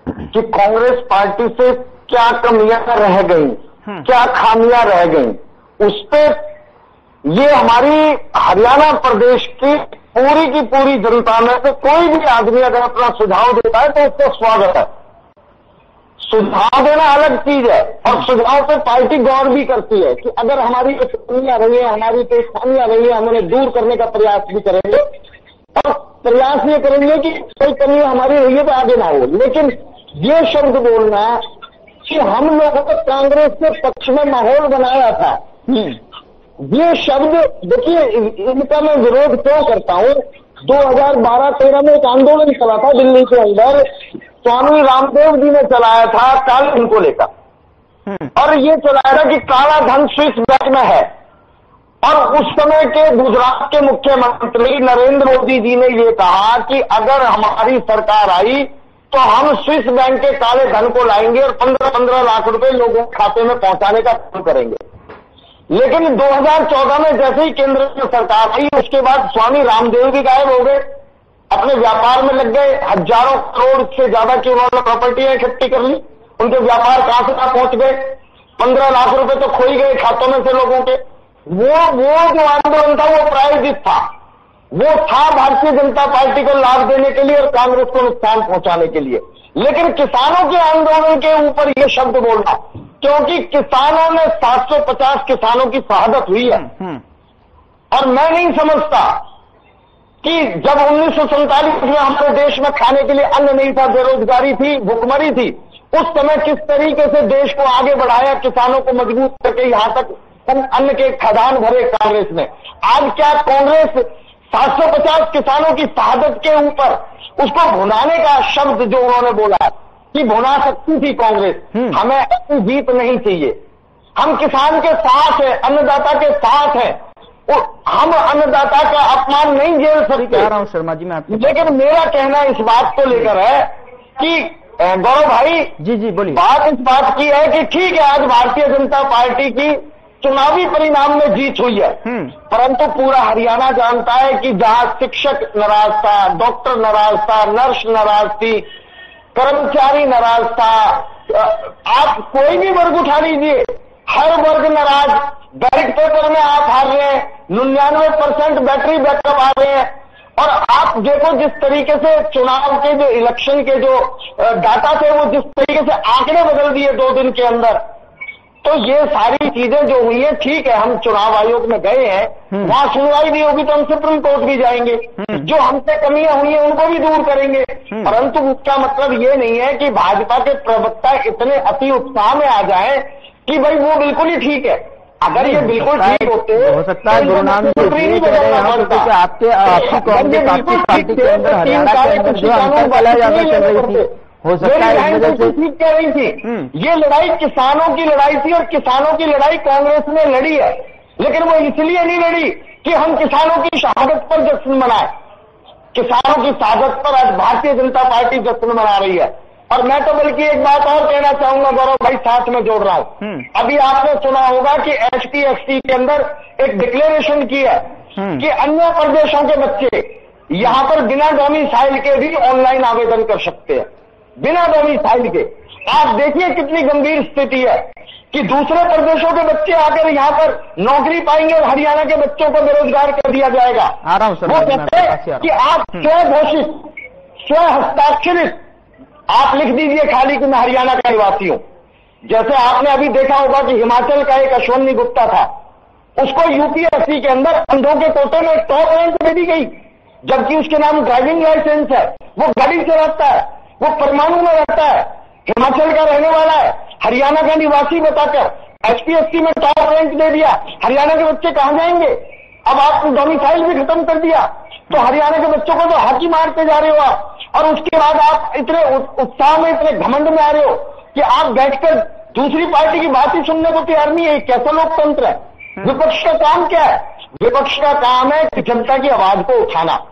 कि कांग्रेस पार्टी से क्या कमियां रह गई, क्या खामियां रह गई, उस पर ये हमारी हरियाणा प्रदेश की पूरी जनता में से कोई भी आदमी अगर अपना सुझाव देता है तो उसको स्वागत है। सुझाव देना अलग चीज है और सुझाव पे पार्टी गौर भी करती है कि अगर हमारी कमियां रही है, हमारी परेशानियां रही है, हम उन्हें दूर करने का प्रयास भी करेंगे और प्रयास ये करेंगे कि कोई कमी हमारी रही है तो आगे ना हो। लेकिन ये शब्द बोलना कि हम लोगों को कांग्रेस के पक्ष में माहौल बनाया था, ये शब्द देखिए इनका मैं विरोध क्यों करता हूँ। 2012-13 में एक आंदोलन चला था दिल्ली के अंदर, स्वामी रामदेव जी ने चलाया था काले धन को लेकर, और ये चलाया था कि काला धन स्विस बैंक में है। और उस समय के गुजरात के मुख्यमंत्री नरेंद्र मोदी जी ने ये कहा कि अगर हमारी सरकार आई तो हम स्विस बैंक के काले धन को लाएंगे और 15-15 लाख रुपए लोगों के खाते में पहुंचाने का काम करेंगे। लेकिन 2014 में जैसे ही केंद्र की सरकार आई, उसके बाद स्वामी रामदेव भी गायब हो गए, अपने व्यापार में लग गए। हजारों करोड़ से ज्यादा की उन्होंने प्रॉपर्टियां इकट्ठी कर ली, उनके व्यापार कहां से कहां पहुंच गए, 15 लाख रुपए तो खो ही गए खातों में से लोगों के। वो जो आंदोलन था वो प्रायोजित था, वो था भारतीय जनता पार्टी को लाभ देने के लिए और कांग्रेस को नुकसान पहुंचाने के लिए। लेकिन किसानों के आंदोलन के ऊपर ये शब्द बोलना, क्योंकि किसानों में 750 किसानों की शहादत हुई है और मैं नहीं समझता कि जब 1947 में हमारे देश में खाने के लिए अन्न नहीं था, बेरोजगारी थी, भुखमरी थी, उस समय किस तरीके से देश को आगे बढ़ाया, किसानों को मजबूत करके यहां तक अन्न के खदान भरे कांग्रेस ने। आज क्या कांग्रेस 750 किसानों की शहादत के ऊपर उसको भुनाने का शब्द जो उन्होंने बोला कि भुना सकती थी कांग्रेस, हमें ऐसी जीत नहीं चाहिए। हम किसान के साथ हैं, अन्नदाता के साथ हैं, और हम अन्नदाता का अपमान नहीं झेल सकते। शर्मा जी मैं आपको, लेकिन मेरा कहना इस बात को लेकर है कि गौरव भाई जी बोलिए, बात इस बात की है कि ठीक है आज भारतीय जनता पार्टी की चुनावी परिणाम में जीत हुई है, परंतु पूरा हरियाणा जानता है कि जहां शिक्षक नाराज था, डॉक्टर नाराज था, नर्स नाराज थी, कर्मचारी नाराज था, आप कोई भी वर्ग उठा लीजिए हर वर्ग नाराज। बैलेट पेपर में आप हार रहे हैं, 99% बैटरी बैकअप आ रहे हैं। और आप देखो जिस तरीके से चुनाव के जो इलेक्शन के जो डाटा थे वो जिस तरीके से आंकड़े बदल दिए 2 दिन के अंदर, तो ये सारी चीजें जो हुई है, ठीक है हम चुनाव आयोग में गए हैं, वहां सुनवाई नहीं होगी तो हम सुप्रीम कोर्ट भी जाएंगे, जो हमसे कमियां हुई है उनको भी दूर करेंगे, परंतु उसका मतलब ये नहीं है कि भाजपा के प्रवक्ता इतने अति उत्साह में आ जाए कि भाई वो बिल्कुल ही ठीक है। अगर ये बिल्कुल ठीक होते हो सकता है गुरनाम नहीं बदलना पड़ता। आपकी पार्टी के अंदर हरियाणा हो सकता है कह रही थी, ये लड़ाई किसानों की लड़ाई थी और किसानों की लड़ाई कांग्रेस ने लड़ी है, लेकिन वो इसलिए नहीं लड़ी कि हम किसानों की शहादत पर जश्न मनाएं। किसानों की शहादत पर आज भारतीय जनता पार्टी जश्न मना रही है। और मैं तो बल्कि एक बात और कहना चाहूंगा गौरव भाई, साथ में जोड़ रहा हूं, अभी आपने सुना होगा कि HPXT के अंदर एक डिक्लेरेशन की है कि अन्य प्रदेशों के बच्चे यहां पर बिना डोमिसाइल के भी ऑनलाइन आवेदन कर सकते हैं, बिना डोमिसाइल के। आप देखिए कितनी गंभीर स्थिति है कि दूसरे प्रदेशों के बच्चे आकर यहाँ पर नौकरी पाएंगे और हरियाणा के बच्चों को बेरोजगार कर दिया जाएगा। वो कहते हैं कि आप स्वघोषित स्वहस्ताक्षरित आप लिख दीजिए खाली कि मैं हरियाणा का निवासी हूं। जैसे आपने अभी देखा होगा कि हिमाचल का एक अश्वनी गुप्ता था, उसको UPSC के अंदर अंधों के कोटे में टॉप रैंक दे दी गई, जबकि उसके नाम ड्राइविंग लाइसेंस है, वो गाड़ी चलाता है, वो परमाणु में रहता है, हिमाचल का रहने वाला है, हरियाणा का निवासी बताकर HPSC में टॉप रैंक दे दिया। हरियाणा के बच्चे कहां जाएंगे? अब आपने डोमिसाइल भी खत्म कर दिया तो हरियाणा के बच्चों को तो हाथी मारते जा रहे हो आप। और उसके बाद आप इतने उत्साह में, इतने घमंड में आ रहे हो कि आप बैठकर दूसरी पार्टी की बात ही सुनने को तैयार नहीं है। कैसा लोकतंत्र है? विपक्ष का काम क्या है? विपक्ष का काम है कि जनता की आवाज को उठाना।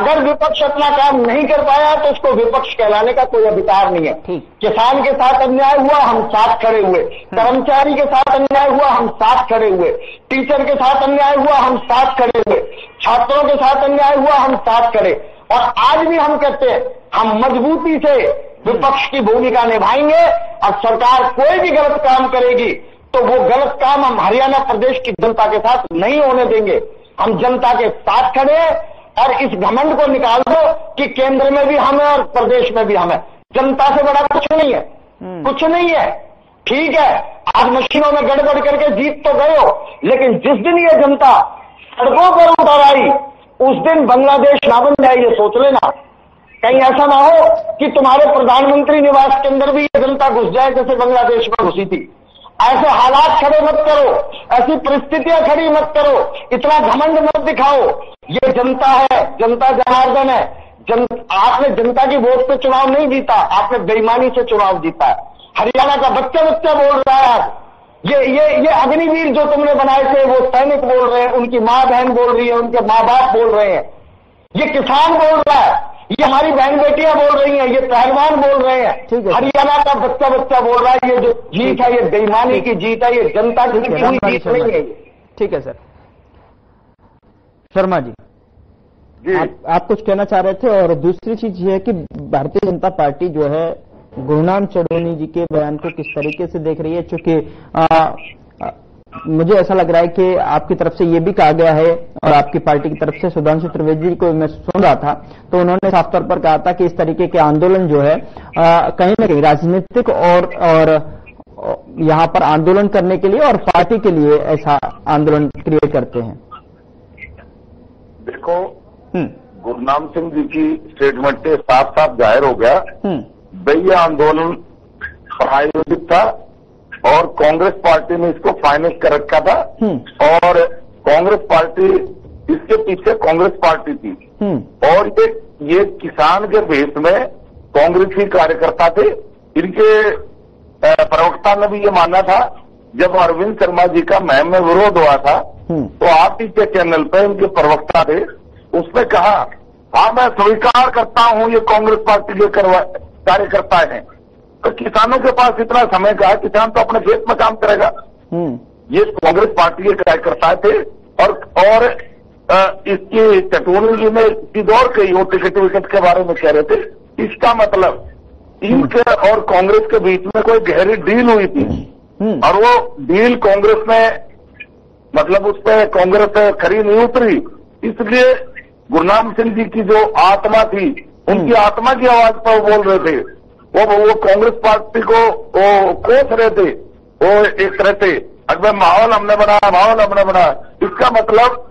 अगर विपक्ष अपना काम नहीं कर पाया तो उसको विपक्ष कहलाने का कोई अधिकार नहीं है। किसान के साथ अन्याय हुआ, हम साथ खड़े हुए, कर्मचारी के साथ अन्याय हुआ, हम साथ खड़े हुए, टीचर के साथ अन्याय हुआ, हम साथ खड़े हुए, छात्रों के साथ अन्याय हुआ, हम साथ खड़े। और आज भी हम कहते हैं हम मजबूती से विपक्ष की भूमिका निभाएंगे और सरकार कोई भी गलत काम करेगी तो वो गलत काम हम हरियाणा प्रदेश की जनता के साथ नहीं होने देंगे। हम जनता के साथ खड़े हैं और इस घमंड को निकाल दो कि केंद्र में भी हम है और प्रदेश में भी हम है। जनता से बड़ा कुछ नहीं है, कुछ नहीं है। ठीक है आज मशीनों में गड़बड़ करके जीत तो गए हो, लेकिन जिस दिन ये जनता सड़कों पर उतर आई उस दिन बांग्लादेश ना बन जाए, ये सोच लेना। कहीं ऐसा ना हो कि तुम्हारे प्रधानमंत्री निवास के अंदर भी ये जनता घुस जाए जैसे बांग्लादेश में घुसी थी। ऐसे हालात खड़े मत करो, ऐसी परिस्थितियां खड़ी मत करो, इतना घमंड मत दिखाओ। ये जनता है, जनता जनार्दन है। आपने जनता की वोट पे चुनाव नहीं जीता, आपने बेईमानी से चुनाव जीता है। हरियाणा का बच्चा बच्चा बोल रहा है आज। ये अग्निवीर जो तुमने बनाए थे वो सैनिक बोल रहे हैं, उनकी माँ बहन बोल रही है, उनके माँ बाप बोल रहे हैं, ये किसान बोल रहा है, ये हमारी बहन बेटियां बोल रही हैं, ये पहलवान बोल रहे हैं, हरियाणा का बच्चा बच्चा बोल रहा है। ये जो जीत है ये बेईमानी की जीत है, ये जनता की जीत नहीं है। ठीक है सर, शर्मा जी, आप कुछ कहना चाह रहे थे। और दूसरी चीज ये है कि भारतीय जनता पार्टी जो है गुरनाम चढूनी जी के बयान को किस तरीके से देख रही है, चूंकि मुझे ऐसा लग रहा है कि आपकी तरफ से ये भी कहा गया है और आपकी पार्टी की तरफ से सुधांशु त्रिवेदी को मैं सुन रहा था तो उन्होंने साफ तौर पर कहा था कि इस तरीके के आंदोलन जो है कहीं ना कहीं राजनीतिक और यहाँ पर आंदोलन करने के लिए और पार्टी के लिए ऐसा आंदोलन क्रिएट करते हैं। देखो गुरनाम सिंह जी की स्टेटमेंट के साफ साफ जाहिर हो गया भाई आंदोलन प्रायोजित था और कांग्रेस पार्टी ने इसको फाइनेंस कर रखा था और कांग्रेस पार्टी इसके पीछे कांग्रेस पार्टी थी और ये किसान के भेष में कांग्रेस ही कार्यकर्ता थे। इनके प्रवक्ता ने भी ये माना था जब अरविंद शर्मा जी का महम में विरोध हुआ था तो आप ही के चैनल पर इनके प्रवक्ता थे, उसने कहा हाँ मैं स्वीकार करता हूँ ये कांग्रेस पार्टी के कार्यकर्ता हैं। तो किसानों के पास इतना समय का है, किसान तो अपने खेत में काम करेगा। ये कांग्रेस पार्टी के कार्यकर्ता थे और इसकी चटूनी जी ने चीज और कही, वो टिकट विकट के बारे में कह रहे थे। इसका मतलब इनके और कांग्रेस के बीच में कोई गहरी डील हुई थी और वो डील कांग्रेस ने मतलब उस पर कांग्रेस खरी नहीं उतरी। इसलिए गुरनाम सिंह जी की जो आत्मा थी, उनकी आत्मा की आवाज पर वो बोल रहे थे, वो कांग्रेस पार्टी को वो कोस रहे थे, वो एक तरह से अगर माहौल हमने बनाया। इसका मतलब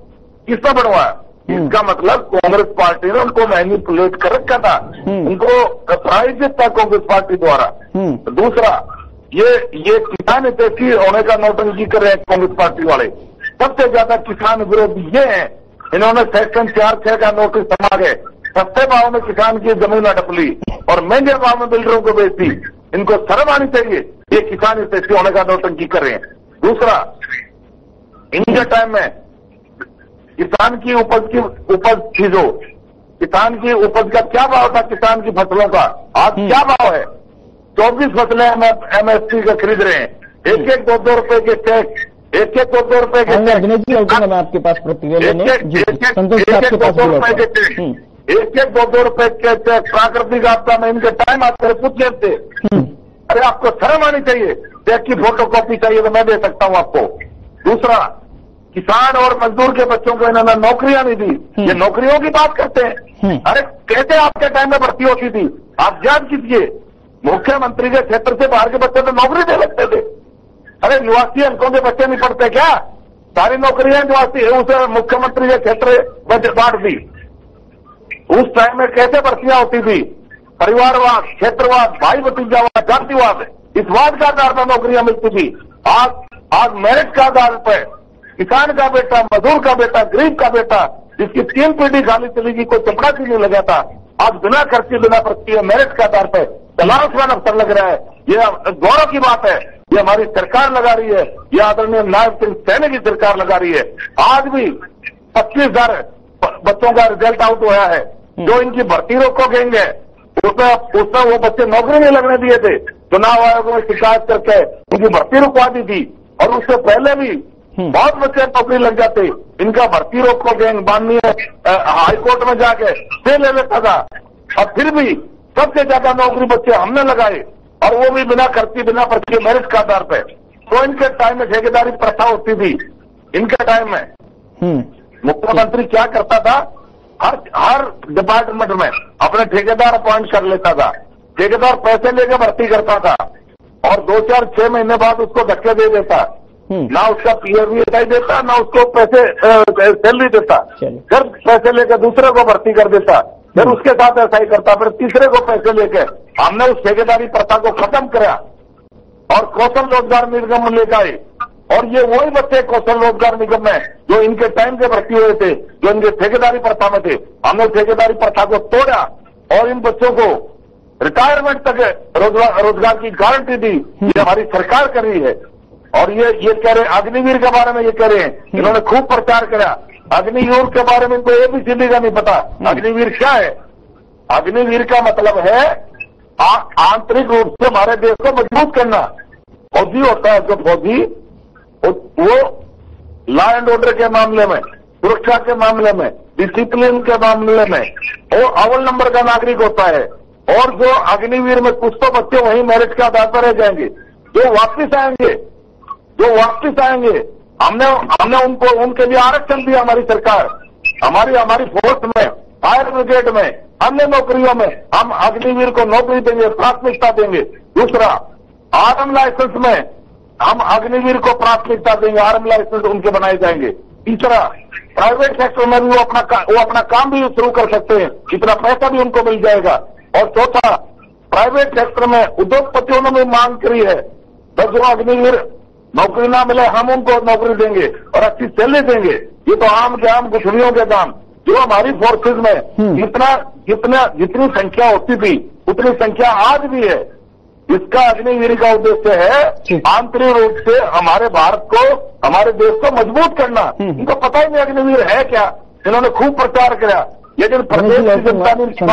किसने बनवाया? इसका मतलब कांग्रेस पार्टी ने उनको मैनिपुलेट कर रखा था, उनको प्रायोजित था कांग्रेस पार्टी द्वारा। दूसरा, ये किसान हितैषी होने का नौटंकी कर रहे हैं कांग्रेस पार्टी वाले। सबसे ज्यादा किसान विरोध ये है, इन्होंने सेक्शन 4(6) का नोटिस थमा गए, सस्ते भाव में किसान की जमीन अडप ली और महंगे भाव में बिल्डरों को बेच दी। इनको शर्म आनी चाहिए, ये किसान हितैषी होने का नौटंकी कर रहे हैं। दूसरा, इनके टाइम में किसान की उपज का क्या भाव था, किसान की फसलों का आज क्या भाव है? 24 फसलें एमएसपी का खरीद रहे हैं, एक-एक 2-2 रुपए के टैक्स, एक-एक 2-2 रुपए के टैक्स। आपके पास एक-एक 2-2 रुपए के टैक्स। प्राकृतिक आपदा में इनके टाइम आते पूछ लेते, अरे आपको शर्म आनी चाहिए। टैक्स की फोटो कॉपी चाहिए तो मैं दे सकता हूँ आपको। दूसरा, किसान और मजदूर के बच्चों को इन्होंने नौकरियां नहीं दी। ये नौकरियों की बात करते हैं, अरे कहते आपके टाइम में भर्ती होती थी। आप याद कीजिए, मुख्यमंत्री के क्षेत्र से बाहर के बच्चे तो नौकरी दे सकते थे। अरे निवासी हल्कों के बच्चे नहीं पढ़ते क्या? सारी नौकरियां निवासी उसे मुख्यमंत्री के क्षेत्र में बांट दी। उस टाइम में कैसे भर्तियां होती थी? परिवारवाद, क्षेत्रवाद, भाई भतीजावाद, जातिवाद, इस वाद का आधार पर नौकरियां मिलती थी। आज मेरिट का आधार पर किसान का बेटा, मजदूर का बेटा, गरीब का बेटा, जिसकी 3 पीढ़ी खाली चली गई, कोई चपड़ा भी नहीं लगा था, आज बिना खर्चे बिना प्रक्रिया मेरिट का आधार पर तलाशवान अफसर लग रहा है। ये गौरव की बात है, ये हमारी सरकार लगा रही है, ये आदरणीय नायब सैनी की सरकार लगा रही है। आज भी 25,000 बच्चों का रिजल्ट आउट हुआ है। जो इनकी भर्ती रोको कहेंगे, उसमें वो बच्चे नौकरी नहीं लगने दिए थे। चुनाव आयोग में शिकायत करके उनकी भर्ती रुकवा दी थी, और उससे पहले भी बहुत बच्चे नौकरी लग जाते। इनका भर्ती रोको गैंग माननीय हाईकोर्ट में जाके से ले लेता था, और फिर भी सबसे ज्यादा नौकरी बच्चे हमने लगाए, और वो भी बिना खर्ची बिना पर्ची मेरिट का आधार पर। तो इनके टाइम में ठेकेदारी प्रथा होती थी। इनके टाइम में मुख्यमंत्री क्या करता था, हर डिपार्टमेंट में अपने ठेकेदार अपॉइंट कर लेता था। ठेकेदार पैसे लेकर भर्ती करता था, और 2-4-6 महीने बाद उसको धक्के दे देता। ना उसका पीएफआई देता, ना उसको पैसे सैलरी देता, फिर पैसे लेकर दूसरे को भर्ती कर देता, फिर उसके साथ ऐसा ही करता, फिर तीसरे को पैसे लेकर। हमने उस ठेकेदारी प्रथा को खत्म करा और कौशल रोजगार निगम लेकर आए। और ये वही बच्चे कौशल रोजगार निगम में जो इनके टाइम से भर्ती हुए थे, जो इनके ठेकेदारी प्रथा में थे, हमने ठेकेदारी प्रथा को तोड़ा और इन बच्चों को रिटायरमेंट तक रोजगार की गारंटी दी। ये हमारी सरकार कर रही है। और ये कह रहे हैं अग्निवीर के बारे में, ये कह रहे हैं, इन्होंने खूब प्रचार करा अग्निवीर के बारे में। इनको एबीसीडी का नहीं पता अग्निवीर क्या है। अग्निवीर का मतलब है आंतरिक रूप से हमारे देश को मजबूत करना। फौजी होता है, जो फौजी वो लॉ एंड ऑर्डर के मामले में, सुरक्षा के मामले में, डिसिप्लिन के मामले में वो अव्वल नंबर का नागरिक होता है। और जो अग्निवीर में कुछ तो बच्चे वहीं मेरिट के आधार पर रह जाएंगे, जो वापस आएंगे। हमने उनको उनके लिए आरक्षण दिया। हमारी सरकार, हमारी फोर्स में, फायर ब्रिगेड में, अन्य नौकरियों में हम अग्निवीर को नौकरी देंगे, प्राथमिकता देंगे। दूसरा, आर्म लाइसेंस में हम अग्निवीर को प्राथमिकता देंगे, आर्म लाइसेंस उनके बनाए जाएंगे। तीसरा, प्राइवेट सेक्टर में भी वो अपना काम भी शुरू कर सकते हैं, इतना पैसा भी उनको मिल जाएगा। और चौथा, प्राइवेट सेक्टर में उद्योगपतियों ने भी मांग करी है, बस वो अग्निवीर नौकरी ना मिले, हम उनको नौकरी देंगे और अच्छी सैलरी देंगे। ये तो आम के आम गुठलियों के दाम। जो हमारी फोर्सेज में जितनी संख्या होती थी, उतनी संख्या आज भी है। इसका अग्निवीर का उद्देश्य है आंतरिक रूप से हमारे भारत को, हमारे देश को मजबूत करना। इनको पता ही नहीं अग्निवीर है क्या। इन्होंने खूब प्रचार किया, लेकिन प्रदेश की जनता ने इनकी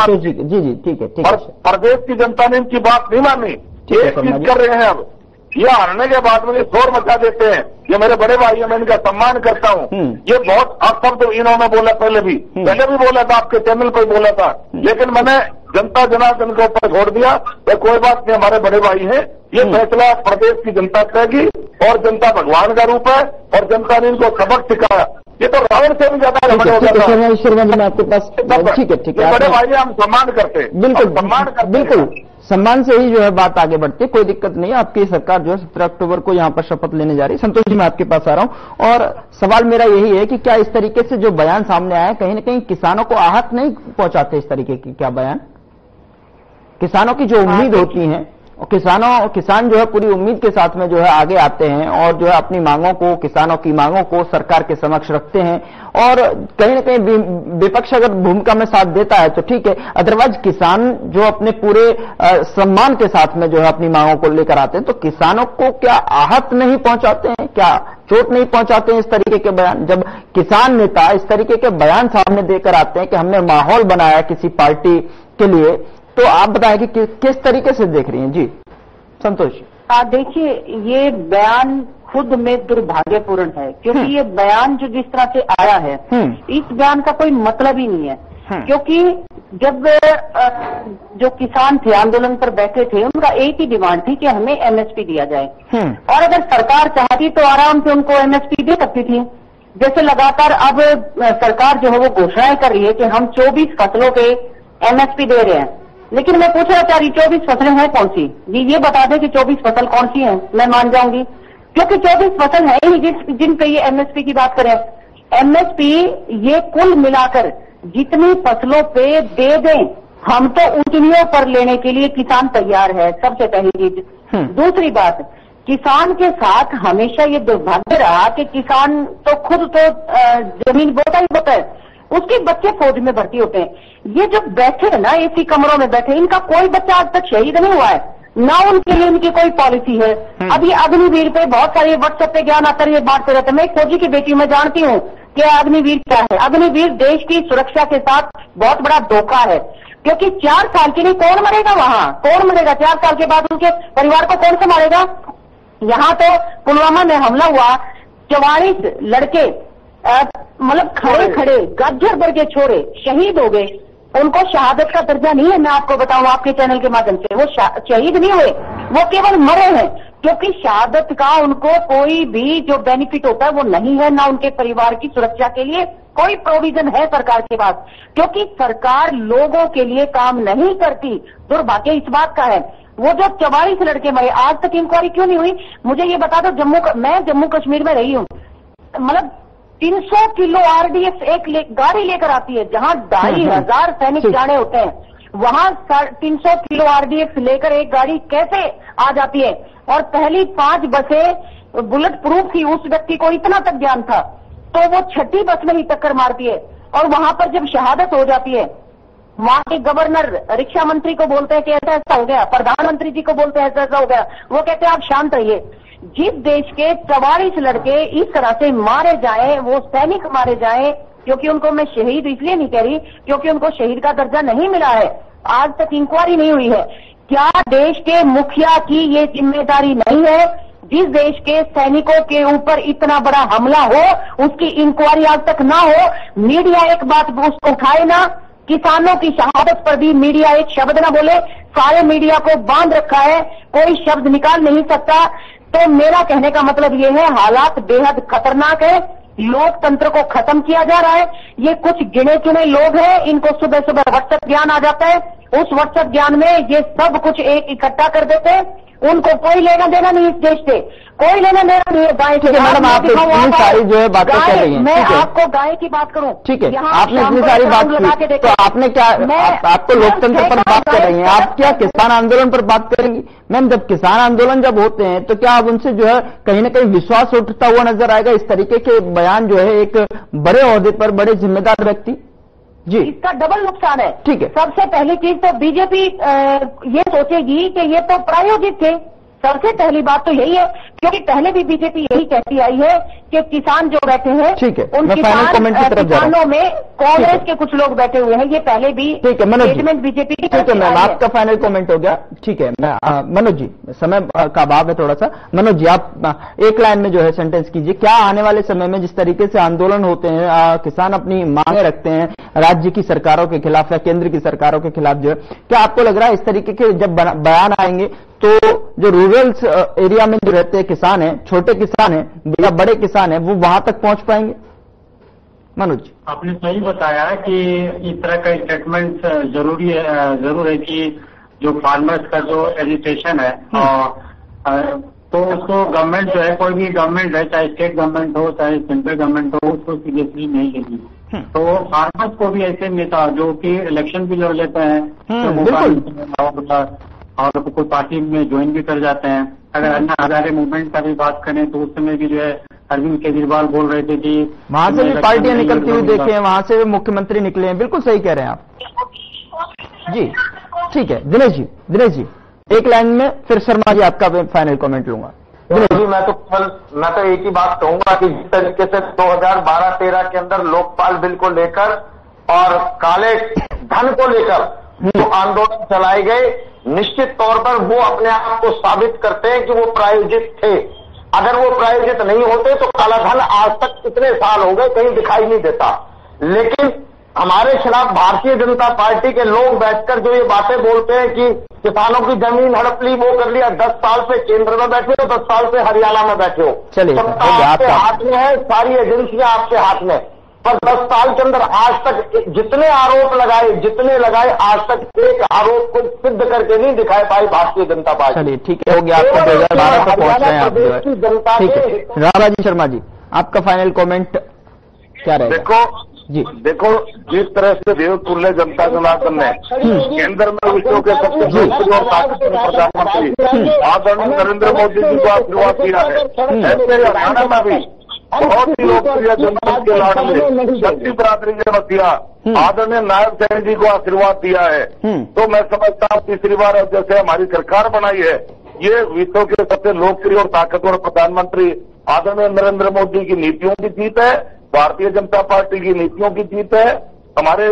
बात नहीं मानी। ये चीज कर रहे हैं, अब ये हारने के बाद मुझे शोर मचा देते हैं। ये मेरे बड़े भाई हैं, मैं इनका सम्मान करता हूँ। ये बहुत अपशब्द इन्होंने बोला, पहले भी बोला था, आपके चैनल पर बोला था, लेकिन मैंने जनता जनार्दन के ऊपर छोड़ दिया। कोई बात नहीं, हमारे बड़े भाई हैं, ये फैसला प्रदेश की जनता करेगी और जनता भगवान का रूप है और जनता ने इनको सबक सिखाया। ये तो रावण से भी ज्यादा हो गया। आपके पास ठीक है बड़े भाई हम सम्मान करते हैं, बिल्कुल सम्मान से ही जो है बात आगे बढ़ती है, कोई दिक्कत नहीं है। आपकी सरकार जो है 17 अक्टूबर को यहाँ पर शपथ लेने जा रही है। संतोष जी मैं आपके पास आ रहा हूँ और सवाल मेरा यही है कि क्या इस तरीके से जो बयान सामने आया कहीं न कहीं किसानों को आहत नहीं पहुंचाते, इस तरीके की क्या बयान? किसानों की जो उम्मीद होती है और किसान जो है पूरी उम्मीद के साथ में जो है आगे आते हैं और जो है अपनी मांगों को, किसानों की मांगों को सरकार के समक्ष रखते हैं और कहीं ना कहीं विपक्ष अगर भूमिका में साथ देता है तो ठीक है, अदरवाइज किसान जो अपने पूरे सम्मान के साथ में जो है अपनी मांगों को लेकर आते हैं। तो किसानों को क्या आहत नहीं पहुंचाते हैं, क्या चोट नहीं पहुंचाते हैं इस तरीके के बयान? जब किसान नेता इस तरीके के बयान सामने देकर आते हैं कि हमने माहौल बनाया किसी पार्टी के लिए, तो आप बताएं कि किस तरीके से देख रही हैं? जी संतोष। देखिए ये बयान खुद में दुर्भाग्यपूर्ण है क्योंकि ये बयान जो जिस तरह से आया है इस बयान का कोई मतलब ही नहीं है, क्योंकि जब जो किसान थे आंदोलन पर बैठे थे उनका एक ही डिमांड थी कि हमें एमएसपी दिया जाए और अगर सरकार चाहती तो आराम से उनको एमएसपी दे सकती थी। जैसे लगातार अब सरकार जो है वो घोषणाएं कर रही है कि हम 24 फसलों के एमएसपी दे रहे हैं, लेकिन मैं पूछना चाह रही 24 फसलें हैं कौन सी? ये बता दें कि 24 फसल कौन सी हैं, मैं मान जाऊंगी क्योंकि 24 फसल है ही जिन पे ये एमएसपी की बात करें। एमएसपी ये कुल मिलाकर जितनी फसलों पे दे दें, हम तो उतनियों पर लेने के लिए किसान तैयार है, सबसे पहली चीज। दूसरी बात, किसान के साथ हमेशा ये दुर्भाग्य रहा कि किसान तो खुद तो जमीन बोता ही बोता है, उसके बच्चे फौज में भर्ती होते हैं। ये जो बैठे हैं ना एसी कमरों में बैठे, इनका कोई बच्चा आज तक शहीद नहीं हुआ है, ना उनके लिए इनकी कोई पॉलिसी है। अब ये अग्निवीर पे बहुत सारे व्हाट्सएप पे ज्ञान आकर ये बांटते रहते हैं। मैं एक फौजी की बेटी में जानती हूँ कि अग्निवीर क्या है। अग्निवीर देश की सुरक्षा के साथ बहुत बड़ा धोखा है क्योंकि 4 साल के लिए कौन मरेगा वहां, कौन मरेगा? 4 साल के बाद उनके परिवार को कौन संभालेगा? यहाँ तो पुलवामा में हमला हुआ, 44 लड़के मतलब खड़े खड़े गज्जर भर के छोरे शहीद हो गए। उनको शहादत का दर्जा नहीं है, मैं आपको बताऊं आपके चैनल के माध्यम से, वो शहीद नहीं हुए, वो केवल मरे हैं क्योंकि शहादत का उनको कोई भी जो बेनिफिट होता है वो नहीं है, ना उनके परिवार की सुरक्षा के लिए कोई प्रोविजन है सरकार के पास क्योंकि सरकार लोगों के लिए काम नहीं करती। दुर्भाग्य इस बात का है। वो जो 44 लड़के मरे, आज तक इंक्वायरी क्यों नहीं हुई मुझे ये बता दो। मैं जम्मू कश्मीर में रही हूँ, मतलब 300 किलो आरडीएफ एक गाड़ी लेकर आती है, जहां 2500 सैनिक जाने होते हैं, वहां 300 किलो आरडीएफ लेकर एक गाड़ी कैसे आ जाती है? और पहली 5 बसें बुलेट प्रूफ थी, उस व्यक्ति को इतना तक ज्ञान था, तो वो 6ठी बस में ही टक्कर मारती है और वहां पर जब शहादत हो जाती है, वहां के गवर्नर रिक्शा मंत्री को बोलते हैं कि ऐसा ऐसा हो गया, प्रधानमंत्री जी को बोलते हैं ऐसा ऐसा हो गया, वो कहते हैं आप शांत रहिए। जिस देश के 44 लड़के इस तरह से मारे जाएं, वो सैनिक मारे जाएं, क्योंकि उनको मैं शहीद इसलिए नहीं कह रही क्योंकि उनको शहीद का दर्जा नहीं मिला है, आज तक इंक्वायरी नहीं हुई है। क्या देश के मुखिया की ये जिम्मेदारी नहीं है? जिस देश के सैनिकों के ऊपर इतना बड़ा हमला हो, उसकी इंक्वायरी आज तक ना हो, मीडिया एक बात उसको उठाए ना, किसानों की शहादत पर भी मीडिया एक शब्द ना बोले, सारे मीडिया को बांध रखा है, कोई शब्द निकाल नहीं सकता। तो मेरा कहने का मतलब ये है, हालात बेहद खतरनाक है, लोकतंत्र को खत्म किया जा रहा है। ये कुछ गिने चुने लोग हैं, इनको सुबह सुबह व्हाट्सएप ज्ञान आ जाता है, उस व्हाट्सएप ज्ञान में ये सब कुछ एक इकट्ठा कर देते हैं, उनको कोई लेना देना नहीं, इस देश से कोई लेना देना नहीं है। गाय की बात करूँ, ठीक है, आपने इतनी सारी बात की, तो आपने क्या, आपको लोकतंत्र पर बात कर रही है, आप क्या किसान आंदोलन पर बात करेंगी? मैम जब किसान आंदोलन जब होते हैं तो क्या अब उनसे जो है कहीं ना कहीं विश्वास उठता हुआ नजर आएगा? इस तरीके के बयान जो है एक बड़े ओहदे पर बड़े जिम्मेदार व्यक्ति, जी इसका डबल नुकसान है। ठीक है, सबसे पहली चीज तो बीजेपी ये सोचेगी कि ये तो प्रायोजित थे, सबसे पहली बात तो यही है क्योंकि पहले भी बीजेपी यही कहती आई है कि किसान जो बैठे हैं, ठीक है, उन किसानों में कांग्रेस के कुछ लोग बैठे हुए हैं, ये पहले भी स्टेटमेंट बीजेपी की। ठीक है मैम, आपका फाइनल कमेंट हो गया, ठीक है। मनोज जी, समय का अभाव है थोड़ा सा, मनोज जी आप एक लाइन में जो है सेंटेंस कीजिए, क्या आने वाले समय में जिस तरीके से आंदोलन होते हैं, किसान अपनी मांगे रखते हैं, राज्य की सरकारों के खिलाफ या केंद्र की सरकारों के खिलाफ जो है, क्या आपको लग रहा है इस तरीके के जब बयान आएंगे तो जो रूरल एरिया में जो रहते किसान हैं, छोटे किसान हैं या बड़े किसान हैं, वो वहां तक पहुंच पाएंगे? मनोज, आपने सही बताया कि इस तरह का स्टेटमेंट जरूर है कि जो फार्मर्स का जो एजुटेशन है तो उसको गवर्नमेंट जो है, कोई भी गवर्नमेंट है, चाहे स्टेट गवर्नमेंट हो चाहे सेंट्रल गवर्नमेंट हो, उसको सीरियसली नहीं लेगी। तो फार्मर्स को भी ऐसे नेता जो कि इलेक्शन भी लड़ लेते हैं और कोई पार्टी में ज्वाइन भी कर जाते हैं। अगर अन्ना हजारे मूवमेंट का भी बात करें तो उस समय भी जो है अरविंद केजरीवाल बोल रहे थे कि वहां से भी पार्टियां निकलती हुई देखे हैं, वहां से भी मुख्यमंत्री निकले हैं। बिल्कुल सही कह रहे हैं आप जी, ठीक है। दिनेश जी एक लाइन में, फिर शर्मा जी आपका फाइनल कमेंट लूंगा। जी, मैं तो एक ही बात कहूंगा कि जिस तरीके से 2012-13 के अंदर लोकपाल बिल को लेकर और काले धन को लेकर जो आंदोलन चलाए गए, निश्चित तौर पर वो अपने आप को साबित करते हैं कि वो प्रायोजित थे। अगर वो प्रायोजित नहीं होते तो काला धन आज तक कितने साल हो गए कहीं दिखाई नहीं देता। लेकिन हमारे खिलाफ भारतीय जनता पार्टी के लोग बैठकर जो ये बातें बोलते हैं कि किसानों की जमीन हड़प ली, वो कर लिया, 10 साल से केंद्र में बैठे हो, 10 साल से हरियाणा में बैठे हो, सत्ता आपके हाथ में है, सारी एजेंसियां आपके हाथ में, पर 10 साल के अंदर आज तक जितने आरोप लगाए आज तक एक आरोप को सिद्ध करके नहीं दिखाई पाई भारतीय जनता पार्टी। चलिए ठीक है, हो गया, आपको 2012 तक पहुंच रहे हैं आप जनता। ठीक है, रामराज शर्मा जी आपका फाइनल कमेंट क्या रहेगा? देखो जिस तरह से देवपुर ने जनता जनार्दन ने केंद्र में विश्व के सबसे लोकप्रिय और ताकतवर प्रधानमंत्री आदरणीय नरेंद्र मोदी जी को आशीर्वाद दिया है, ऐसे हरियाणा में भी बहुत ही लोकप्रिय जनता के लाड़ में शक्ति बरादरी ने बतिया आदरणीय नायब सैनी जी को आशीर्वाद दिया है। तो मैं समझता हूँ तीसरी बार अब जैसे हमारी सरकार बनाई है, ये विश्व के सबसे लोकप्रिय और ताकतवर प्रधानमंत्री आदरणीय नरेंद्र मोदी की नीतियों की जीत है, भारतीय जनता पार्टी की नीतियों की जीत है, हमारे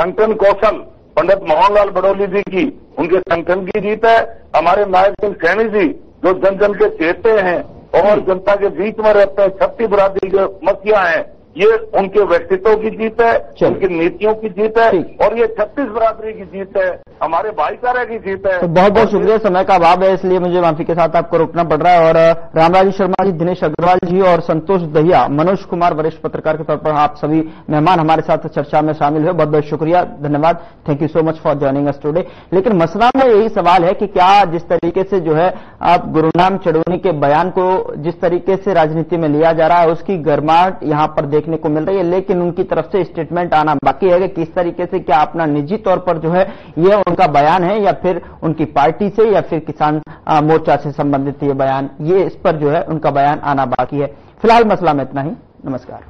संगठन कौशल पंडित मोहनलाल बडौली जी की, उनके संगठन की जीत है, हमारे नायब सिंह सैनी जी जो जन जन के चेते हैं और जनता के बीच में रहते हैं, छत्ती बरादरी के मसीहा हैं, ये उनके व्यक्तित्व की जीत है, उनकी नीतियों की जीत है और ये छत्तीस बरादरी की जीत है, हमारे भाईचारे की जीत है। तो बहुत बहुत शुक्रिया, समय का अभाव है इसलिए मुझे माफी के साथ आपको रोकना पड़ रहा है। और रामराज शर्मा जी, दिनेश अग्रवाल जी और संतोष दहिया, मनोज कुमार वरिष्ठ पत्रकार के तौर पर आप सभी मेहमान हमारे साथ चर्चा में शामिल हुए, बहुत बहुत शुक्रिया, धन्यवाद, thank you so much for joining us today. लेकिन मसला में यही सवाल है कि क्या जिस तरीके से जो है आप गुरनाम चढूनी के बयान को जिस तरीके से राजनीति में लिया जा रहा है उसकी गर्माहट यहां पर देखने को मिल रही है, लेकिन उनकी तरफ से स्टेटमेंट आना बाकी है कि किस तरीके से क्या अपना निजी तौर पर जो है ये उनका बयान है या फिर उनकी पार्टी से या फिर किसान मोर्चा से संबंधित ये बयान, ये इस पर जो है उनका बयान आना बाकी है। फिलहाल मसला में इतना ही, नमस्कार।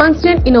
Constant innovation.